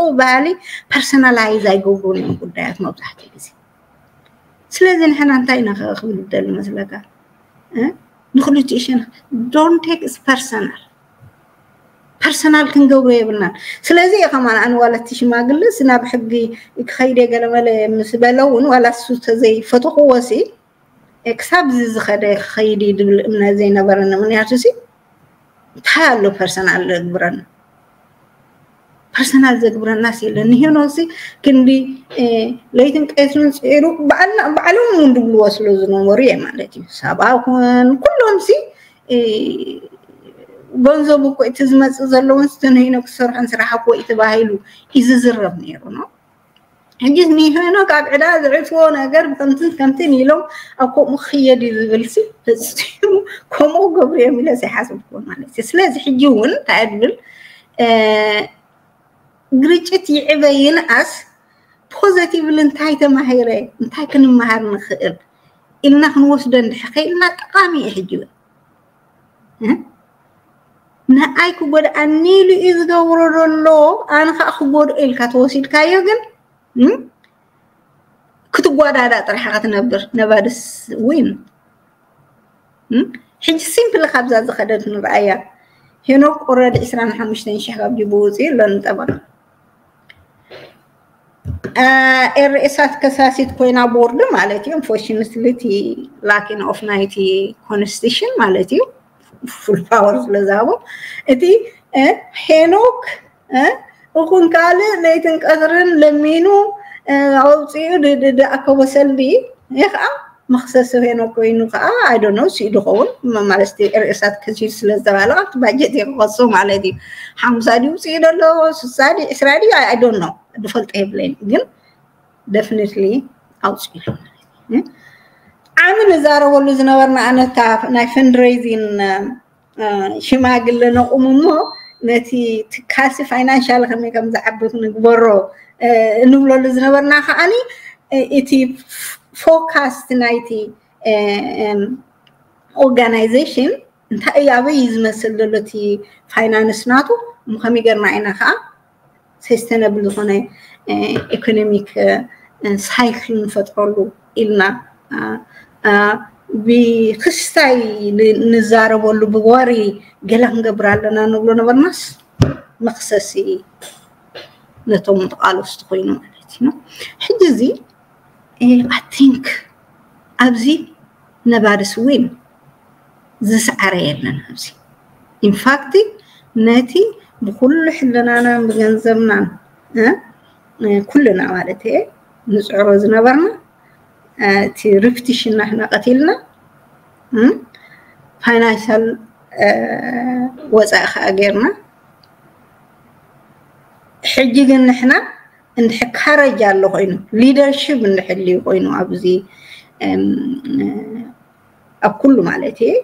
أو بالي personalize يقولون قدرات ما بتحكي بزي. سلذا نحن عندنا خاخ بالدل مثلا كا نخلط إيشنا don't take it personal personal كنجوبي بنا سلذا يا كمان أنا ولا تيجي ما قلص أنا بحبي خيري قال ولا مسبلون ولا سوت زي فتقوى سي إكساب زي خير خيري دل من زي نبرنا من يعطسي تحلو personal جبرنا personal جبرنا ناسي لأنه ناسي كندي ليتم كأسرنس إروك بعلم من دبلو أسلوز نوريه مالتي سباقون كلهم سي بنزبوك إتزمت زلون استنهينا كسر عن سرحك وإتباهلو إذا زربني رونا عجزني هنا كعب عداد عفوانا قرب كمتني لهم أكو مخيّد الزبلسي تستيرو كمو قبريا ملاسي حسب كون مالتي سلازي حجون تعدل قريتي عبين أس positive لنتاي تماهيره نتاي كن مهار نخير إلنا خنوصدن حقي إلنا تقامي إحجوا نأي كبر أني لإذ دور الله أنا خأخبر الكتوسيد كايوغن كتب ودادات رحقة نبادس وين حج سيمبل خبزات خدت نبعيا هنوك قرد إسران حمشتين شحقب جبوزي لن تبقى الرئاسات كساسيت كوينا بورد مالتي unfortunately lacking of 90 constitution مالتي full powers لزاو اتي هنوك وكون قال ليتن قدرن لمينو عوضي دد اكوسل دي يخا مخصص هنوك وينو قا I don't know سي دخول مالستي الرئاسات كسيت سلازبالات باجت يقصو مالتي حمزادي سي دلو سادي اسرائيلي I don't know دفلت إبلين جن definitely outspoken. عامل زارة واللي زنورنا أنا تاف نايفند ريزين شما قلنا أممه نتي تكاسي فاينانشال خمي كم زعبت نقبره نقول اللي زنورنا خاني إتي فوكاست نايتي organization أنت أي عبيز مثل دلتي فاينانس ناتو مخمي قرنا عنا خان sustainable خونه economic cycle فتقولوا إلنا بخصتي نزارة واللو بواري جلهم جبرالنا نقولنا برناس مخصصي نتوم على استقينا علتنا حجزي I think أبزي نبارس وين زس عريلنا أبزي in fact ناتي بكل حلنا أنا بجنزمنا كلنا مالتي نسعر زنبرنا ترفتش إن إحنا قتلنا فاينانشال وزع خاجرنا حجي إن إحنا نحك حرجال لقينه leadership نحلي لقينه أبزي أكل مالتي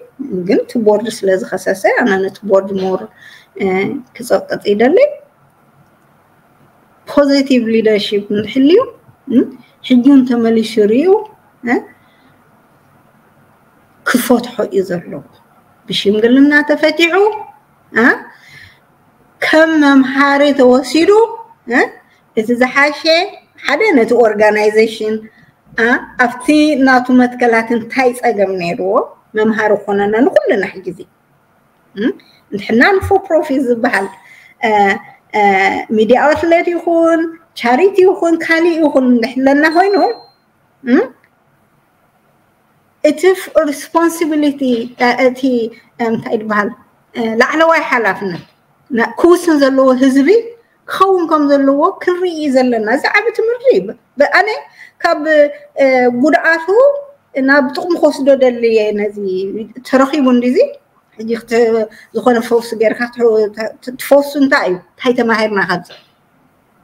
قلت بورد سلاز خساسة أنا نتبورد مور كذا إدلي positive leadership نحليو حجون تملي شريو كفتحو يزرلو بشي مقلنا تفتحو كم محاري توسيرو إذا حاشي حدا نتو organization أفتي ناتو متكلاتن تايس أجمنيرو ممهارو خونانا نقول نحجزي نحنا نفو بروفيز بحال ميديا أوتلت يكون شاريتي يكون كالي يكون نحلنا هينو اتف responsibility تي تايد بحال لعلى واي حلافنا كوسن زلو هزبي خونكم زلو كري زلنا زعبت مريب بأنا كاب جودعاتو نابتقم خصدو دللي نزي ترخي بندزي يخت زخون فوس جرخات تفوس نتاعي تايت ما هير ما خد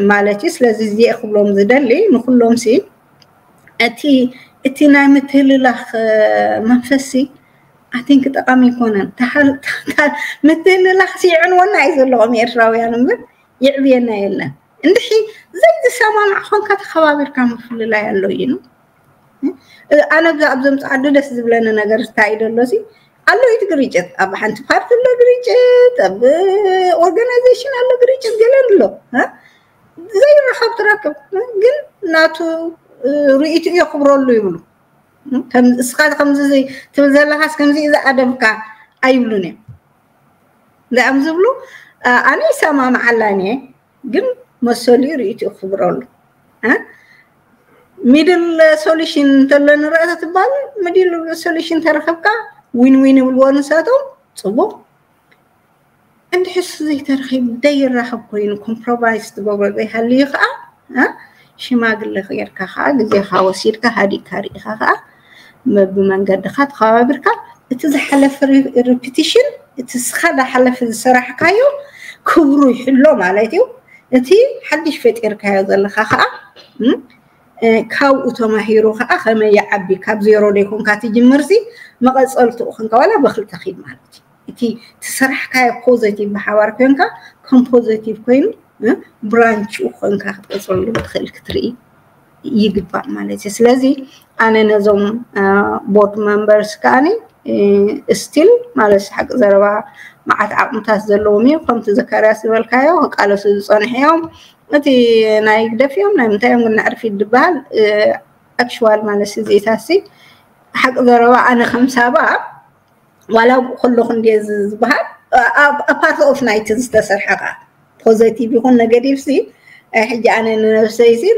مالتي سلازي زي أخبلهم زدالي نخلهم سي أتي نعمة هللخ منفسي أتينك تقامي كونان تحال مثل لخ سي عنوان عايز اللغم يرشراوي عنبر يعبينا يلا اندحي زي دي سامان عخون كات خوابير كامفل الله يالوينو أنا بزا أبزمت عدو دس زبلان نغر ستايد اللوسي ألو يتقريجت أب حانت بارت اللو قريجت أب أورغانيزيشن اللو قريجت قلن اللو زي الرحب تراكب قل ناتو رئيتو يخبرو اللو يبلو اسقاط قمزي زي تبزال لحاس كمزي إذا أدبكا أيبلوني ذا أمزبلو أنا يسامع معلاني قل مسولي رئيتو يخبرو اللو ميدل سوليشن تلن رأسة بال ميدل سوليشن ترخبكا وين وين والوان ساتهم صبوا عند حس زي ترخيب داير راحب كوين كومبرومايز تبغى زي هالليخ شي ما قل لك غير كخا زي خاوسير كهادي كاريخا بمن قد خد خابركا تزحلف ريبيتيشن تسخد حلف الصراحة كايو كبروا يحلو مالتيو انتي حدش فاتير كايو زل خا كاو تماهيرو خا ما يعبي كاب زيرو ليكون كاتيجي مرسي ما قد سألت أخنك ولا بخل تخيل مالتي. إتي تسرح كاي بوزيتيف بحوار كونك كومبوزيتيف كون برانش أخنك قد سألت بخل كتري يقبع مالتي. سلازي أنا نزوم بورد ممبرز كاني استيل مالس حق زربا معت عمتاس زلومي وقمت ذكراسي والكايا وقالوا سيصنحيهم إتي نايق دفيهم نايمتايم قلنا عرفي الدبال أكشوال مالسي زي تاسي حق ذروة أنا خمسة باب ولا خلقن ديز بحر أبارت أوف نايتز تسر حقا خوزيتي بيكون نقريب سي حجي أنا نفسي سي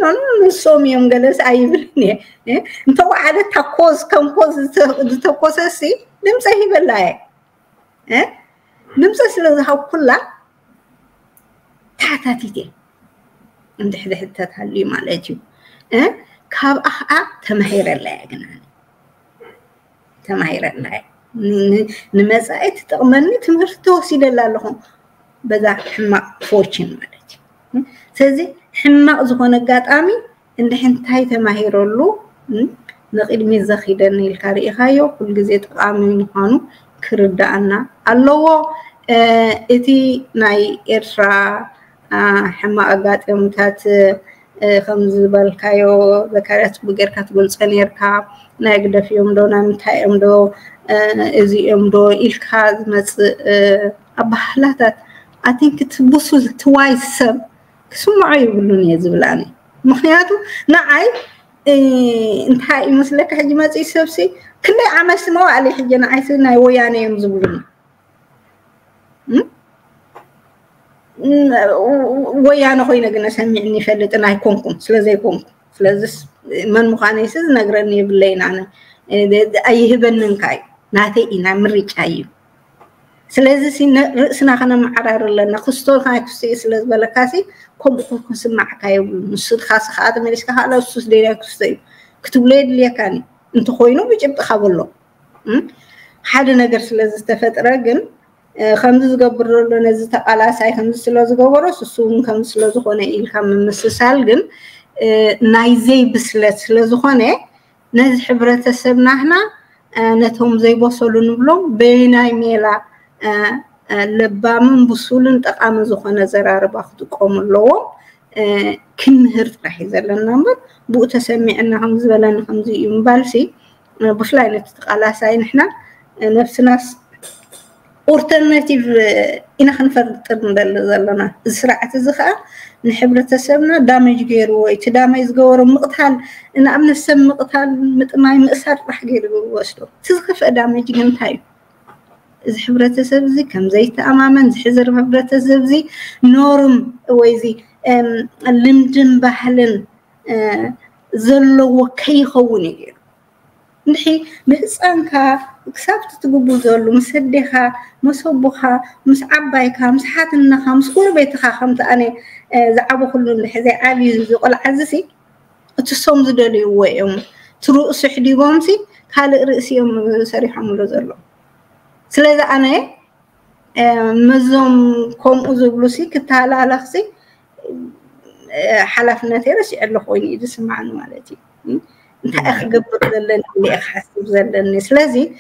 نصوم يوم قلس أيبلني انتو على تقوز كم قوز تقوز سي نمسا هي بالله نمسا سلزها كلها تحتاتي دي اندحدي حتى تحلي مالاتيو كاب أخا تمهير الله يقنعني تمايرن لا نمزايت تقمني تمرتو سي دلالهم بذا حما فورتشن مالتي سلازي حما زغون غاطامي اند حنتاي تماهيرولو نقدمي زخيدني الكاري خايو كل غزي تقامي مخانو كردانا اللو اتي ناي ارشا حما غاطمتات خمس بالكايو ذكرت بجركات بالصنيركا نقدر في يوم دو نمتى يوم دو إزي يوم دو إلكاز مس أبحلاتات أتينك تبصوا توايس كسم عيب اللون يزبلاني مخنياتو نعي انتهى مسلك حجمات يسبسي كل عمل سمو عليه حجنا عيسنا وياني يوم زبلون ويانا خوينا قلنا سمعني فلت أنا يكونكم سلازي يكونكم سلازي من مخانيسز نقرني بالليل أنا أي هبنن كاي ناتي إنا مريج أيو سلازي سنا خنا معرار لنا خستور خنا كستي سلاز بلكاسي كم بكون سمع كاي نصد خاص خاتم ليش كهلا وسوس ديرا كستي كتب لي اللي كاني أنت خوينو بيجيب تخبرلو حد نقدر سلازي استفدت رجل خمسة جبرو لنا زت على ساي خمسة لازم جبرو سوسون خمسة لازم خانه إلكم مسلسلين نايزي بسلسل لازم خانه نز حبرة السبنا إحنا نتهم زي بوصلون بلوم بيناي ميلا لبام بوصلون تقام زخانة زرار باخد قام لوم كنهرت رح يزال النمر بقت سمي أن خمسة بلن خمسة يمبالسي بفلاين على ساي نحنا نفسنا أورترناتيف إنا خنفرطن دلنا زراعة الزخاء نحبر تسبنا دامج غير ويتدامج غور مقتال إن أمن السم مقتال متماي مأسر رح غير وصلوا تزخف دامج جنتاي زحبر تسب زي كم زيت أمامن زحزر حبر تسب زي نورم ويزي لمدن بحلن زلوا كيخوني نحي مسأنك كسبت تقبل زلوا مسدها مسبخها مسعبايكها مسحات النخا مسكول بيتها خمت أنا زعبوا كلهم لحذاء عالي زقل عزسي تسوم زدلي ويوم تروس حدي وامسي كهل رأسي يوم سريحة ملو زلوا سلذا أنا مزوم كم أزبلسي كتالا على خسي حلفناتي رشي اللي خويني جسم عن مالتي أخ قبض زلني اللي أخ حسب زلني سلازي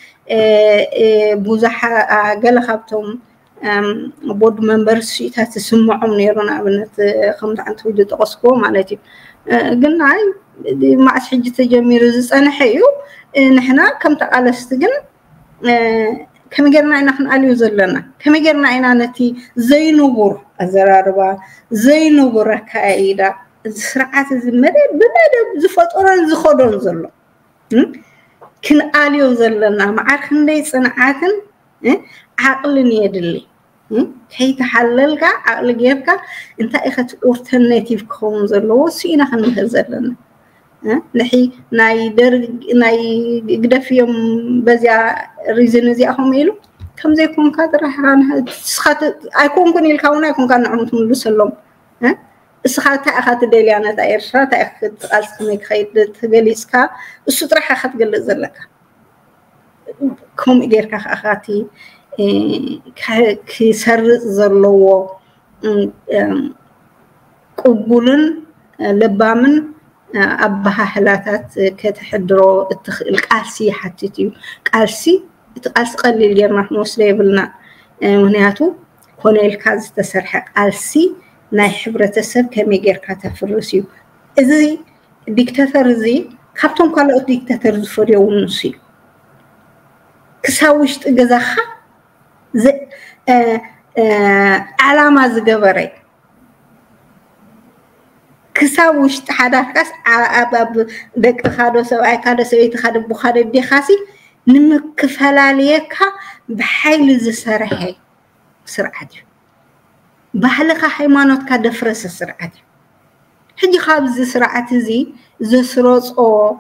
بوزحة قال خبتهم بود منبرس شيء تسمعهم نيرنا بنت خمس عن توجد تقصكو مالتي قلنا عاي مع حجة تجمير رزق أنا حيو نحنا كم تقال سجن كم جرنا نحن عليه زلنا كم جرنا عنا نتي زي نبور الزراربا زي نبور كائدا سرعة الزمرة بمدى زفت أوران زخدون زلنا كن عليه زلنا معك ليس أنا عاتن عقلني يدلي كي تحللك عقل جيبك أنت أخذت alternative كون زلوا سينا خلنا زلنا نحي نايدر ناي قدفيهم بزيا ريزن زي أهم إلو كم زي يكون كادر حان سخات أيكون كني الكون أيكون كان عمرتم لسلم سخات أخذت دليل أنا تأيرشة تأخذت أسمك خيد تجلسك السطرح أخذت جل زلك كم غيرك أخاتي كسر زلوا قبولن لبامن أبها حلاتات كتحدرو القاسي حتتيو قاسي تقاس قليل جرنا نوصله بلنا هنياتو هنا الكاز تسرح قاسي ناي حبرة تسر كميجر كتفرسيو إذا ديكتاتر زي كابتن قالوا ديكتاتر فريو ونسي كساوشت جزاها ز علامة زجبري كساوش تحدث كاس أباب دك خادو سواء كادو سويت خادو بخادو دي خاسي نمكفلا ليكها بحيل زسرحي سرعتي بحلقة حيمانات كادو فرس سرعتي حجي خاب زسرعتي زي زسروز أو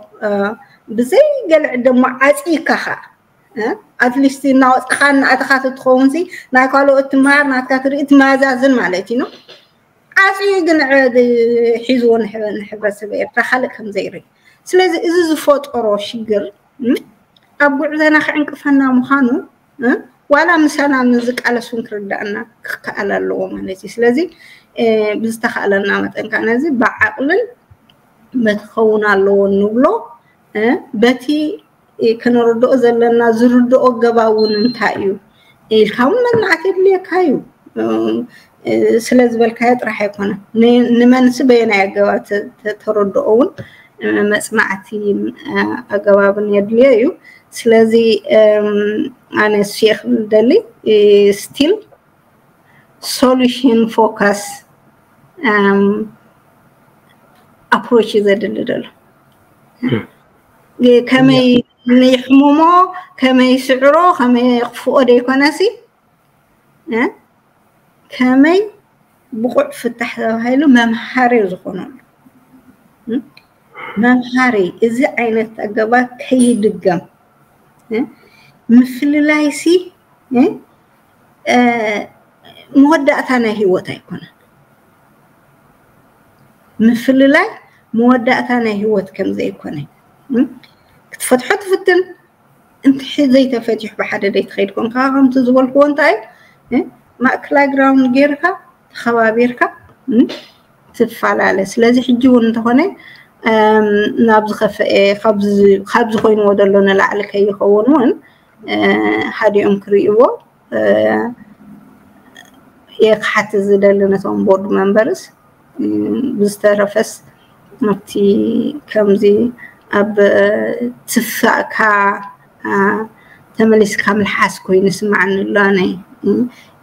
بزي قلع دمعات إيكاها أتلستي ناوز خان أتخاط تخونزي ناكالو اتمار ناتكاتر اتمازازن مالتي نو عايزين نقعد حيزون نحب سبير فخلك هم زيري سلازي إذا زفوت أروش يقر أبو عزنا خعنك فنا مخانو ولا مثلا نزك على سونك ردنا كألا اللوم هنتي سلازي بزتخأل النامة إن كان زي بعقل متخونا اللون نبلو بتي كانوا ردوا زلنا زردوا قباون انتايو الكون من عتيب ليك هايو سلاز بالكايت راح يكون نمنس بين أجوات تردون مسمعتي أجوابن يدليو سلازي أنا الشيخ دلي still solution focus approach إذا دلدل كم يحمومه كم يسعره كم يخفوه ديكوناسي كامي بقعد في التحذير هايلو ممحاري زخونولو ممحاري إذا عينت أجابات كي دقام مثل لايسي مودة أنا هي وتايكونا مثل لاي مودة أنا هي وت كم زيكونا كتفتحت فتن أنت حذي تفتح بحد ديتخيلكم كارم تزول كون تاي ماكلا جراوند غيرها خوابيرها تتفعل على سلازي حجون انت هنا نابز خبز خوين ودلونا لعل كي يخونون هادي امكريو يقحت زدلنا توم بورد ممبرس بزترفس متي كمزي اب تفاكا تملس كامل حاس كوين نسمعن اللاني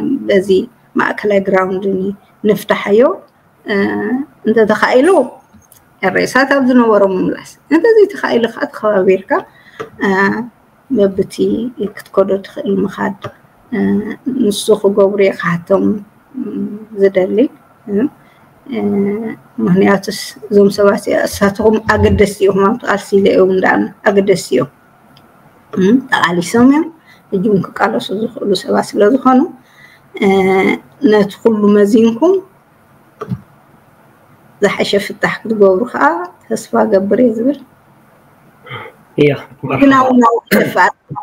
بزي ما أكل جراوندني نفتح يو أنت تخيلوا الرئيسات أبدنا ورم لس أنت زي تخيل خد خوابيرك مبتي يكتقدر المخاد نسخ جبري خاتم زدلي مهنياتس زوم سواسي ساتهم أقدسيو ما تقالسي لهم دان أقدسيو تقالي سامي يجون كقالوا سوزخلو سواسي لازخانو ندخل مزينكم زحشة في التحق دقور خا تسفى قبري زبل إيه هنا ونوقف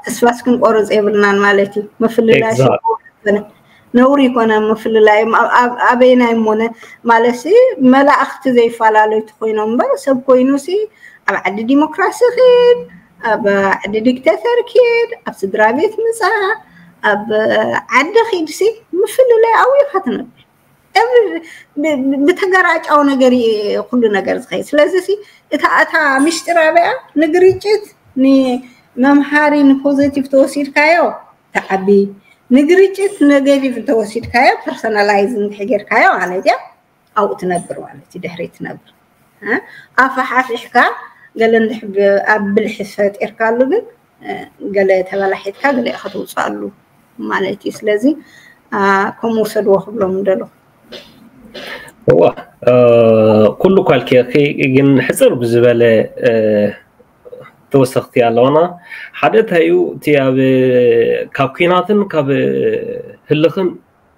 تسفاسكم أرز إبرنان مالتي ما في الله شكرا نوريك أنا ما في الله أبينا يمونه مالسي ملا أخت زي فلالة تقينهم بس بقينوسي أبعد ديمقراطي خير أبعد دكتاتر خير أبصدرابيت مساء أبعد خيرسي ما في الله أوي خاتنا بتجارات أو نجاري كلنا جارس خيس لازم سي إذا مشترى بقى نجريت ني ممحاري نpositive توصيل كايو تعبي نجريت نجري توصيل كايو personalizing حجر كايو على ده أو تنبر على تده ريت تنبر ها أفحص إحكا قال نحب بالحسات إركالوجن قال تلا لحد قال أخذوا صالو على تيس لازم كم وصل وخبرهم مدلو هو كل كالكيكي ينحصر بزبالة توسخ تيالونا حدث هيو تياب كابكيناتن كاب هلخن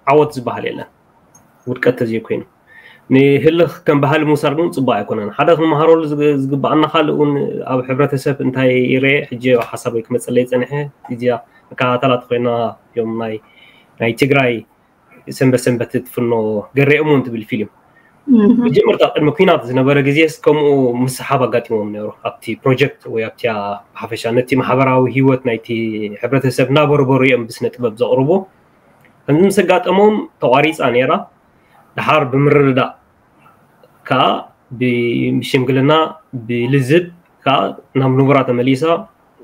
عوض زبالينا وركت زيكين ني هلخ كان بحال مسارون صبا يكونن حدث مهارول زبعنا خالقون اب حبرتسب انتي يري حجي وحسابك مثلي صنحه تجيا كاتلات خوينا يوم ناي تيغراي سنبسنب تدفنو قرئمون بالفيلم مجمرة المكينات زنبرة جزيس كمو مسحابة قاتمو من يروح أبتي بروجكت ويابتيا حفشان نتي محبرة وهيوت نايتي حبرة سبنا بربريم بس نتبب زقربو المسقات أمم تواريس أنيرة الحرب مرردة كا بشمقلنا بلزب كا نعم نبرات مليسة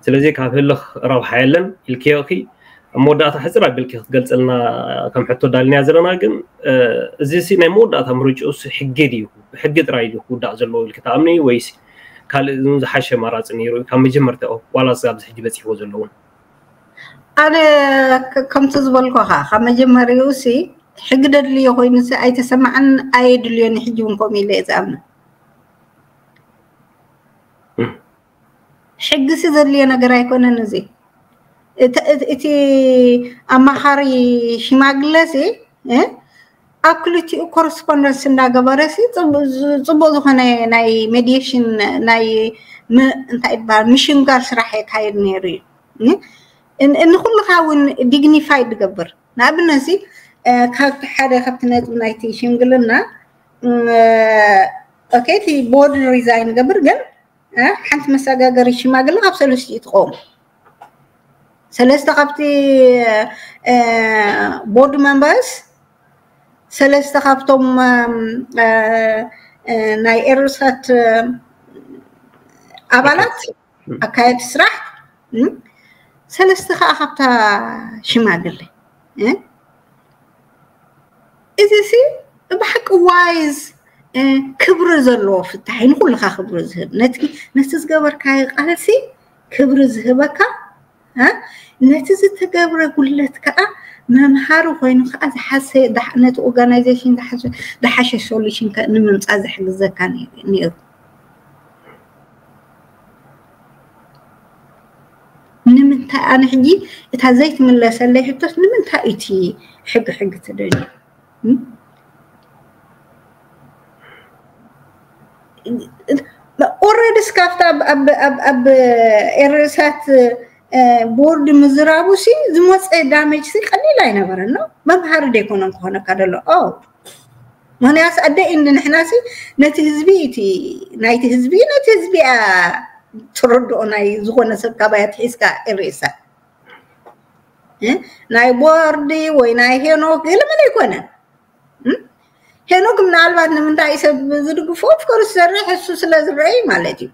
سلازيك هفلخ روح حالا الكياكي مودات حسرة بالك قلت لنا كم حتى دالنا زلنا جن زي سنة مودات هم رجوس حجدي حجد رايدو ودا زلوا الكتابني ويس قال نوز حشة مرات نيرو كم جمرته ولا صعب حجي بس يحوز اللون أنا كم تزبل كها كم جمريوسي حجد لي هو ينسى أي تسمع عن أي دليل حجون قومي لازم حج سيد اللي أنا جرايكونا نزي إتي أما حري شماغلسي أكلتي كورسبوندنس ناقبارسي تبوزو خنا ناي ميديشن ناي نتايبار مشين غار سراحي كاير نيري إن كل خاون ديغنيفايد قبر نابنسي كاب حدا خبت نازل نايتي شمغلنا أوكي تي بورد ريزاين قبر قل حنت مساقا قري شماغل غابسلوش يتقوم سلسة قبتي بورد ممبرز سلسة قبتهم ناي إرسات أبالات أكايت سرح سلسة قبتها شماغلي إذا سي بحق وايز كبر زلو في التحين كل خا خبر زهب نتكي نستسقبر كاي قلسي كبر زهبك نتيجة تجارب قلت كأ ممهار وخوينو خاز حس دحنت أورجانيزيشن دحش دحش سوليشن كأنه من أز حق الزكاني نير نمن تا أنا حجي اتهزيت من لا سلي حتى نمن تا إتي حق تدني لا أوريد سكافتا أب إرسات بورد مزرابوسي زموس دامج سي خلي لا ينبرنا ما بحرد يكون كهنا كدلو أو ما ناس أدى إن نحناسي نتهزبيتي نايتهزبي نتهزبي ترد أناي زخون سكابات حسكا إرسات ناي بوردي ويناي هنوك إلا ما يكونه هنوك من البعض من تايس بزرق فوق كورس سريح السوس الأزرعي مالتي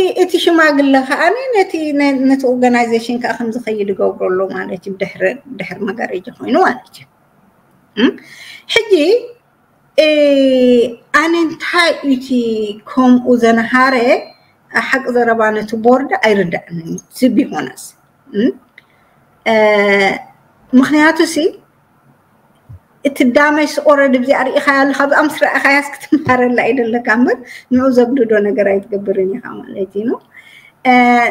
أتي شو ما أقول لها أنا نتي نت organization كأخمس خيل جو برلو مالتي بدهر مجاري جهوين مالتي حجي أنا انتهى يتي كم وزنهاره حق ضربانة تبورد أيرد أنا تبي هونس مخنياتو سي التدامج أورد بزعري خيال خب أمسر أخياس كتمارن لعيد اللي كامل نعوزك دودونا جرايد قبرني خامل أتينو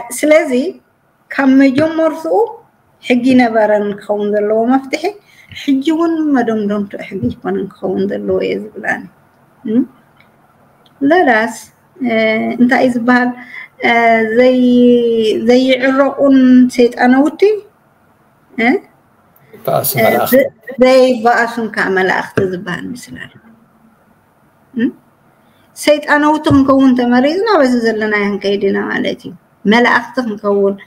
سلازي كم يوم مرثو حجينا برا خون ذلوا مفتحي حجون ما دمدم تحجي بنا خون ذلوا يزبلان لا راس أنت إزبال زي عرقون سيد أنا وتي زي بقاسون كعمل أخت زبان مثلا سيد أنا وتنكون تماريزنا بس زلنا هنكيدنا علتي ملا أخت نكون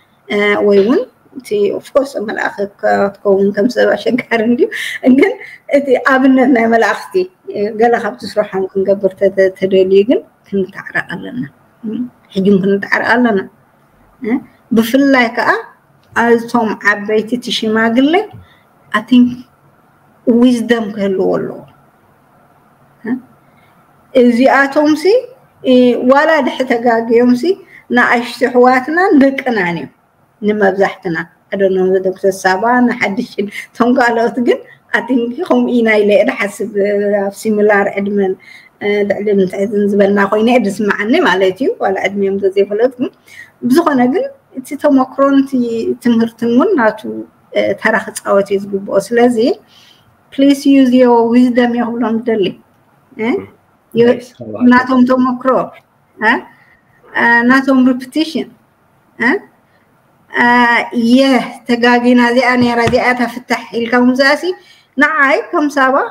ويون تي of course ملا أختك تكون كم سبع شجارندي إنجن تي أبننا ملا أختي قال خبت صراحة ممكن قبرت تدريجن كنت عرق لنا حجم كنت عرق لنا بفلاي كأ أزوم عبيتي تشي ما قلي I think wisdom can lolo. إذا أتومسي ولا دحتاج يومسي نعيش حواتنا نكناني نما بزحتنا. I don't know the doctor Saba and Hadishin Tonga Lotgen. I think home in I later has a similar element that didn't as well. Now I need this man, I let you while admin the development. Bzonagan, it's a tomocronti timurtimun not to. تراخ تصاوت يزبوب أصلازي. Please use your wisdom يا هولم دللي. ناتهم توم كروب. ناتهم repetition. يه تجاجين هذه أنا رديئتها في التحليل كم زاسي نعاي كم سوا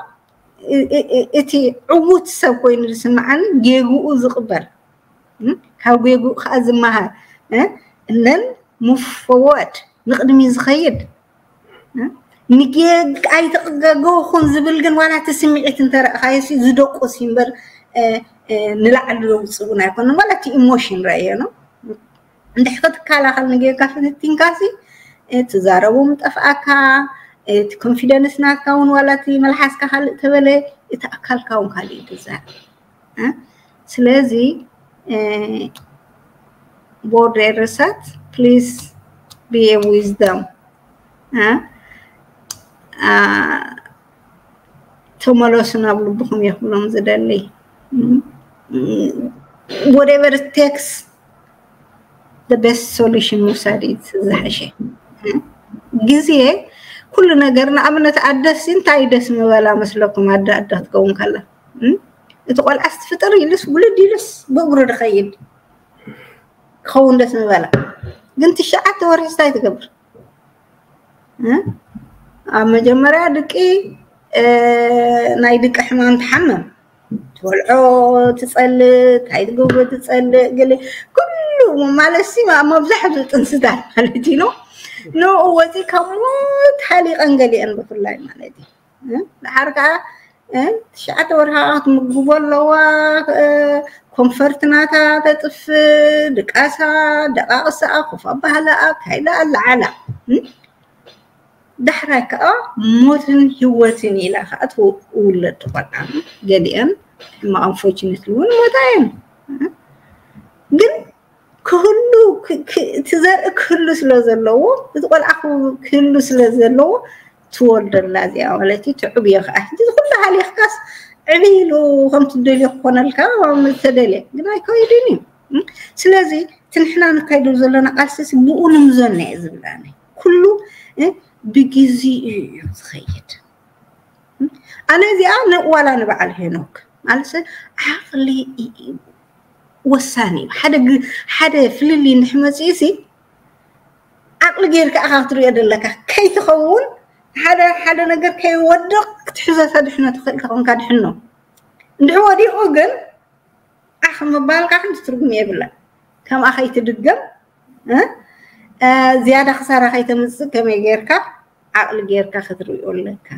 إتي عود سوين رسمان جيجو أزقبر. هاو جيجو خازمها. إنن مفوض نقدم يزخيد. نجيك أي تقجو خنزبلجن ولا تسمع تنترى خايسي زدوق وسيمبر نلعب لوصونا يكون ولا تي إيموشن رأينا نحكي كلا خل نجيك كافة تنكاسي تزارو متفقها تكونفيدنس ناكون ولا تي ملحس كخل تبلي تأكل كون خلي تزار سلازي board reset please be a wisdom تملوسنا بلبهم يقولون زدلي whatever it takes the best solution مساعد زحشة جزية كلنا قرنا أمنا تعدس إنت عدس ولا مسلكم عدد تكون كلا تقول أستفتري لس ولدي لس بقرر خيل خون دس ولا قنت شعت ورستاي تقبل أما جمرة دك نايدك أحمان تحمم تولعو تسأل تعيد قوة تسأل قال كله مالسي ما بزحف تنسدار مالتي نو نو قوتي كموت حالي قنقلي أنا بفلاي مالتي الحركة شعت ورها مقبول لوا كومفرتناتا تطف دقاسها دقاق الساعة خوف أبها لأك هيدا العلا دحرك موتن هوتن إلى خاطر أول طبعاً جدياً ما أنفوتشنت لون متاعين جن كله تزار كله سلازلوا تقول أخو كله سلازلوا تولد اللازية والتي تعبي أحد تقول لها ليخكس عميلو هم تدلي خون الكلام تدلي جناي كايديني سلازي تنحنا نكايدو زلنا أساس بقول مزنة زلاني كله بجزي يتخيل أنا زي أنا ولا أنا بعال هناك معلش عقلي وساني حدا فللي نحمسيسي عقل غيرك أخاطر يدلك كي تخون حدا نقر كي يودق تحزة سادحنا تخون كادحنا ندعوه دي أغن أخ مبالغ أخن تترقم يبلا كم أخي تدقم زيادة خسارة أخي تمس كم غيرك عقل غيرك أخاطر يقولك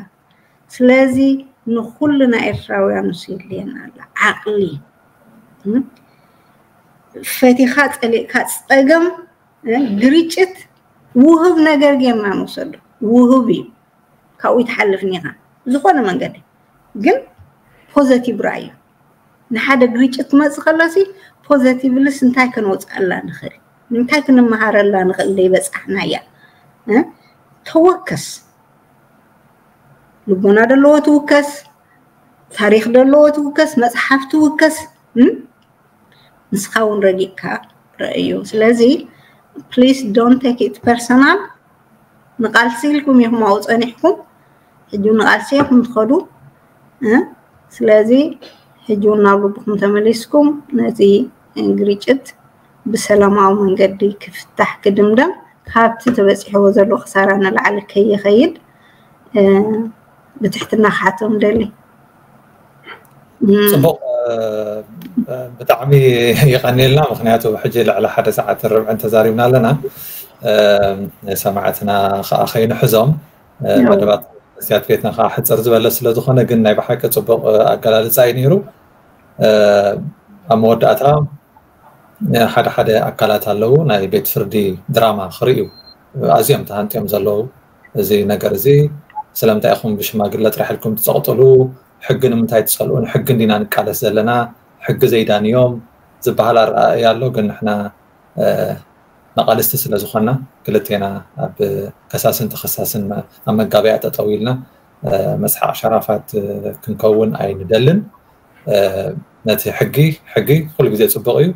سلازي نخلنا إرشاوي نسير لنا عقلي فاتيخات أليكات تقم قريتشت وهب نجر جمع مصدر وهبي كأو يتحلفنيها زخونا من قدي جن بوزاتيف رأيه نحدا قريتشت ما تخلصي بوزاتيف لسه نتاكن وتقلنا نخري نتاكن المهارة لا نخلي بس إحنا يا توكس لبنا دلوا توكس تاريخ دلوا توكس مصحف توكس نسخون رديكا رأيو سلازي please don't take it personal نقالسي لكم يهم عوز أنحكم هجو نقالسي لكم تخدو سلازي هجو نابلو بكم تمليسكم نازي انجريجت بسلام عومن قدي كفتح كدمدم كابتي تبسي حوزة لو خسارنا لعلك هي خيد بتحتنا خاتم دلي صباح بتعمي يغني لنا مخنياته حجي على حدا ساعة الربع انت زارينا لنا سمعتنا خاخين حزم مدبات سياد بيتنا خا حد زرز ولا سلا دخنا قلنا بحكة صباح أقلال زاي نيرو أموداتها حدا أقلات هلو ناي بيت فردي دراما خريو أزيم تهانتيم زلو زي نجر زي سلام تأخون بشما قلت راح لكم تسقطلو حقنا متى تسألون حقنا دينا نكالس لنا حق زيدان يوم زبالة رأي الله قلنا إحنا نقال استسلا زخنا قلت هنا بأساس تخصص أما الجابية تطويلنا مسح شرافات كنكون أي ندلن نتي حقي كل جزء تبغيه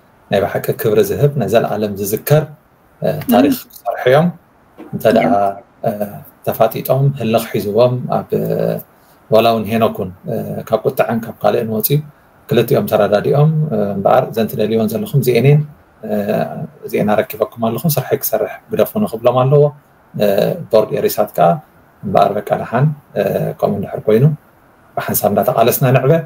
نبي حكى كبر ذهب نزل عالم تذكر تاريخ صرحهم تدعى تفاتيتهم هلق حزوهم ولا هناكن كابوت عن كاب قال إنه وصي كلتي أم سردا ديهم بعد زنت لليون زلهم زينين زينا ركبكم لهم صرحك صرح بدفون قبل ما له بورد إرسات كا بعد بكرة حن قاموا نحرقينه بحن سامنا تقالسنا نعبه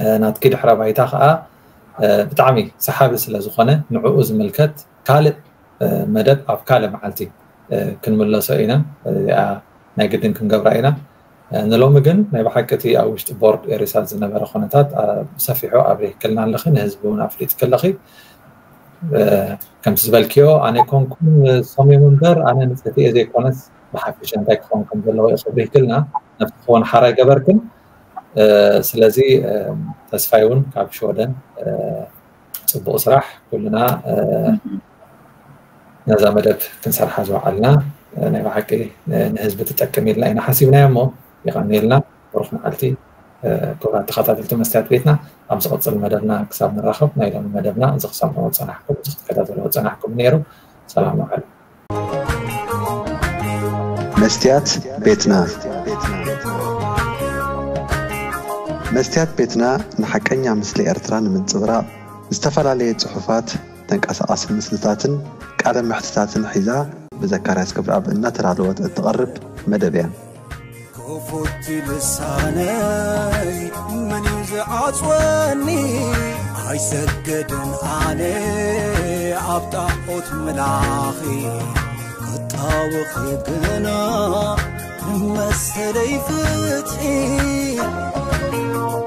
ناتكيد حراب عيتاخا بتعمي سحاب سلا زخنة نعوز ملكت كالب مدد أو كالب معلتي كن ملا سئنا نقدن كن جبرائنا نلوم جن نبحكتي أو إشت بورد إرسال زنا برخونتات سفيحو أبري كلنا لخي نهزبون عفريت كلخي كم تزبالكيو أنا كونكم صمي منذر أنا نفتي إذا كونت بحفيش أنتك خونكم بالله يصبري كلنا نفتخون حرا جبركن سلازي تسفيون كعب شودن صب أسرح كلنا نزامدت تنسر حاجة علنا نبحكي نهزبة تتكمل لنا حسيبنا يمو يغني لنا ورخنا علتي كورا تخطات التمسات بيتنا أمس أتصل مدرنا كساب نراخب نايلا من مدرنا أنزق صامنا وتصنحكم تخطات وتصنحكم نيرو سلام عليكم مستيات بيتنا نحكينا مثل إرتران من صغرى استفرالي تحفات تنقص أصل مثلتاتن كعدم محتتاتن حيزا بذكرات كبر أب النتر على الوقت التقرب مدبيا كفوت لساني من يزعجني هيسجدن علي عبطاقوت ملاخي قطاوخي بنا مسلي فتحي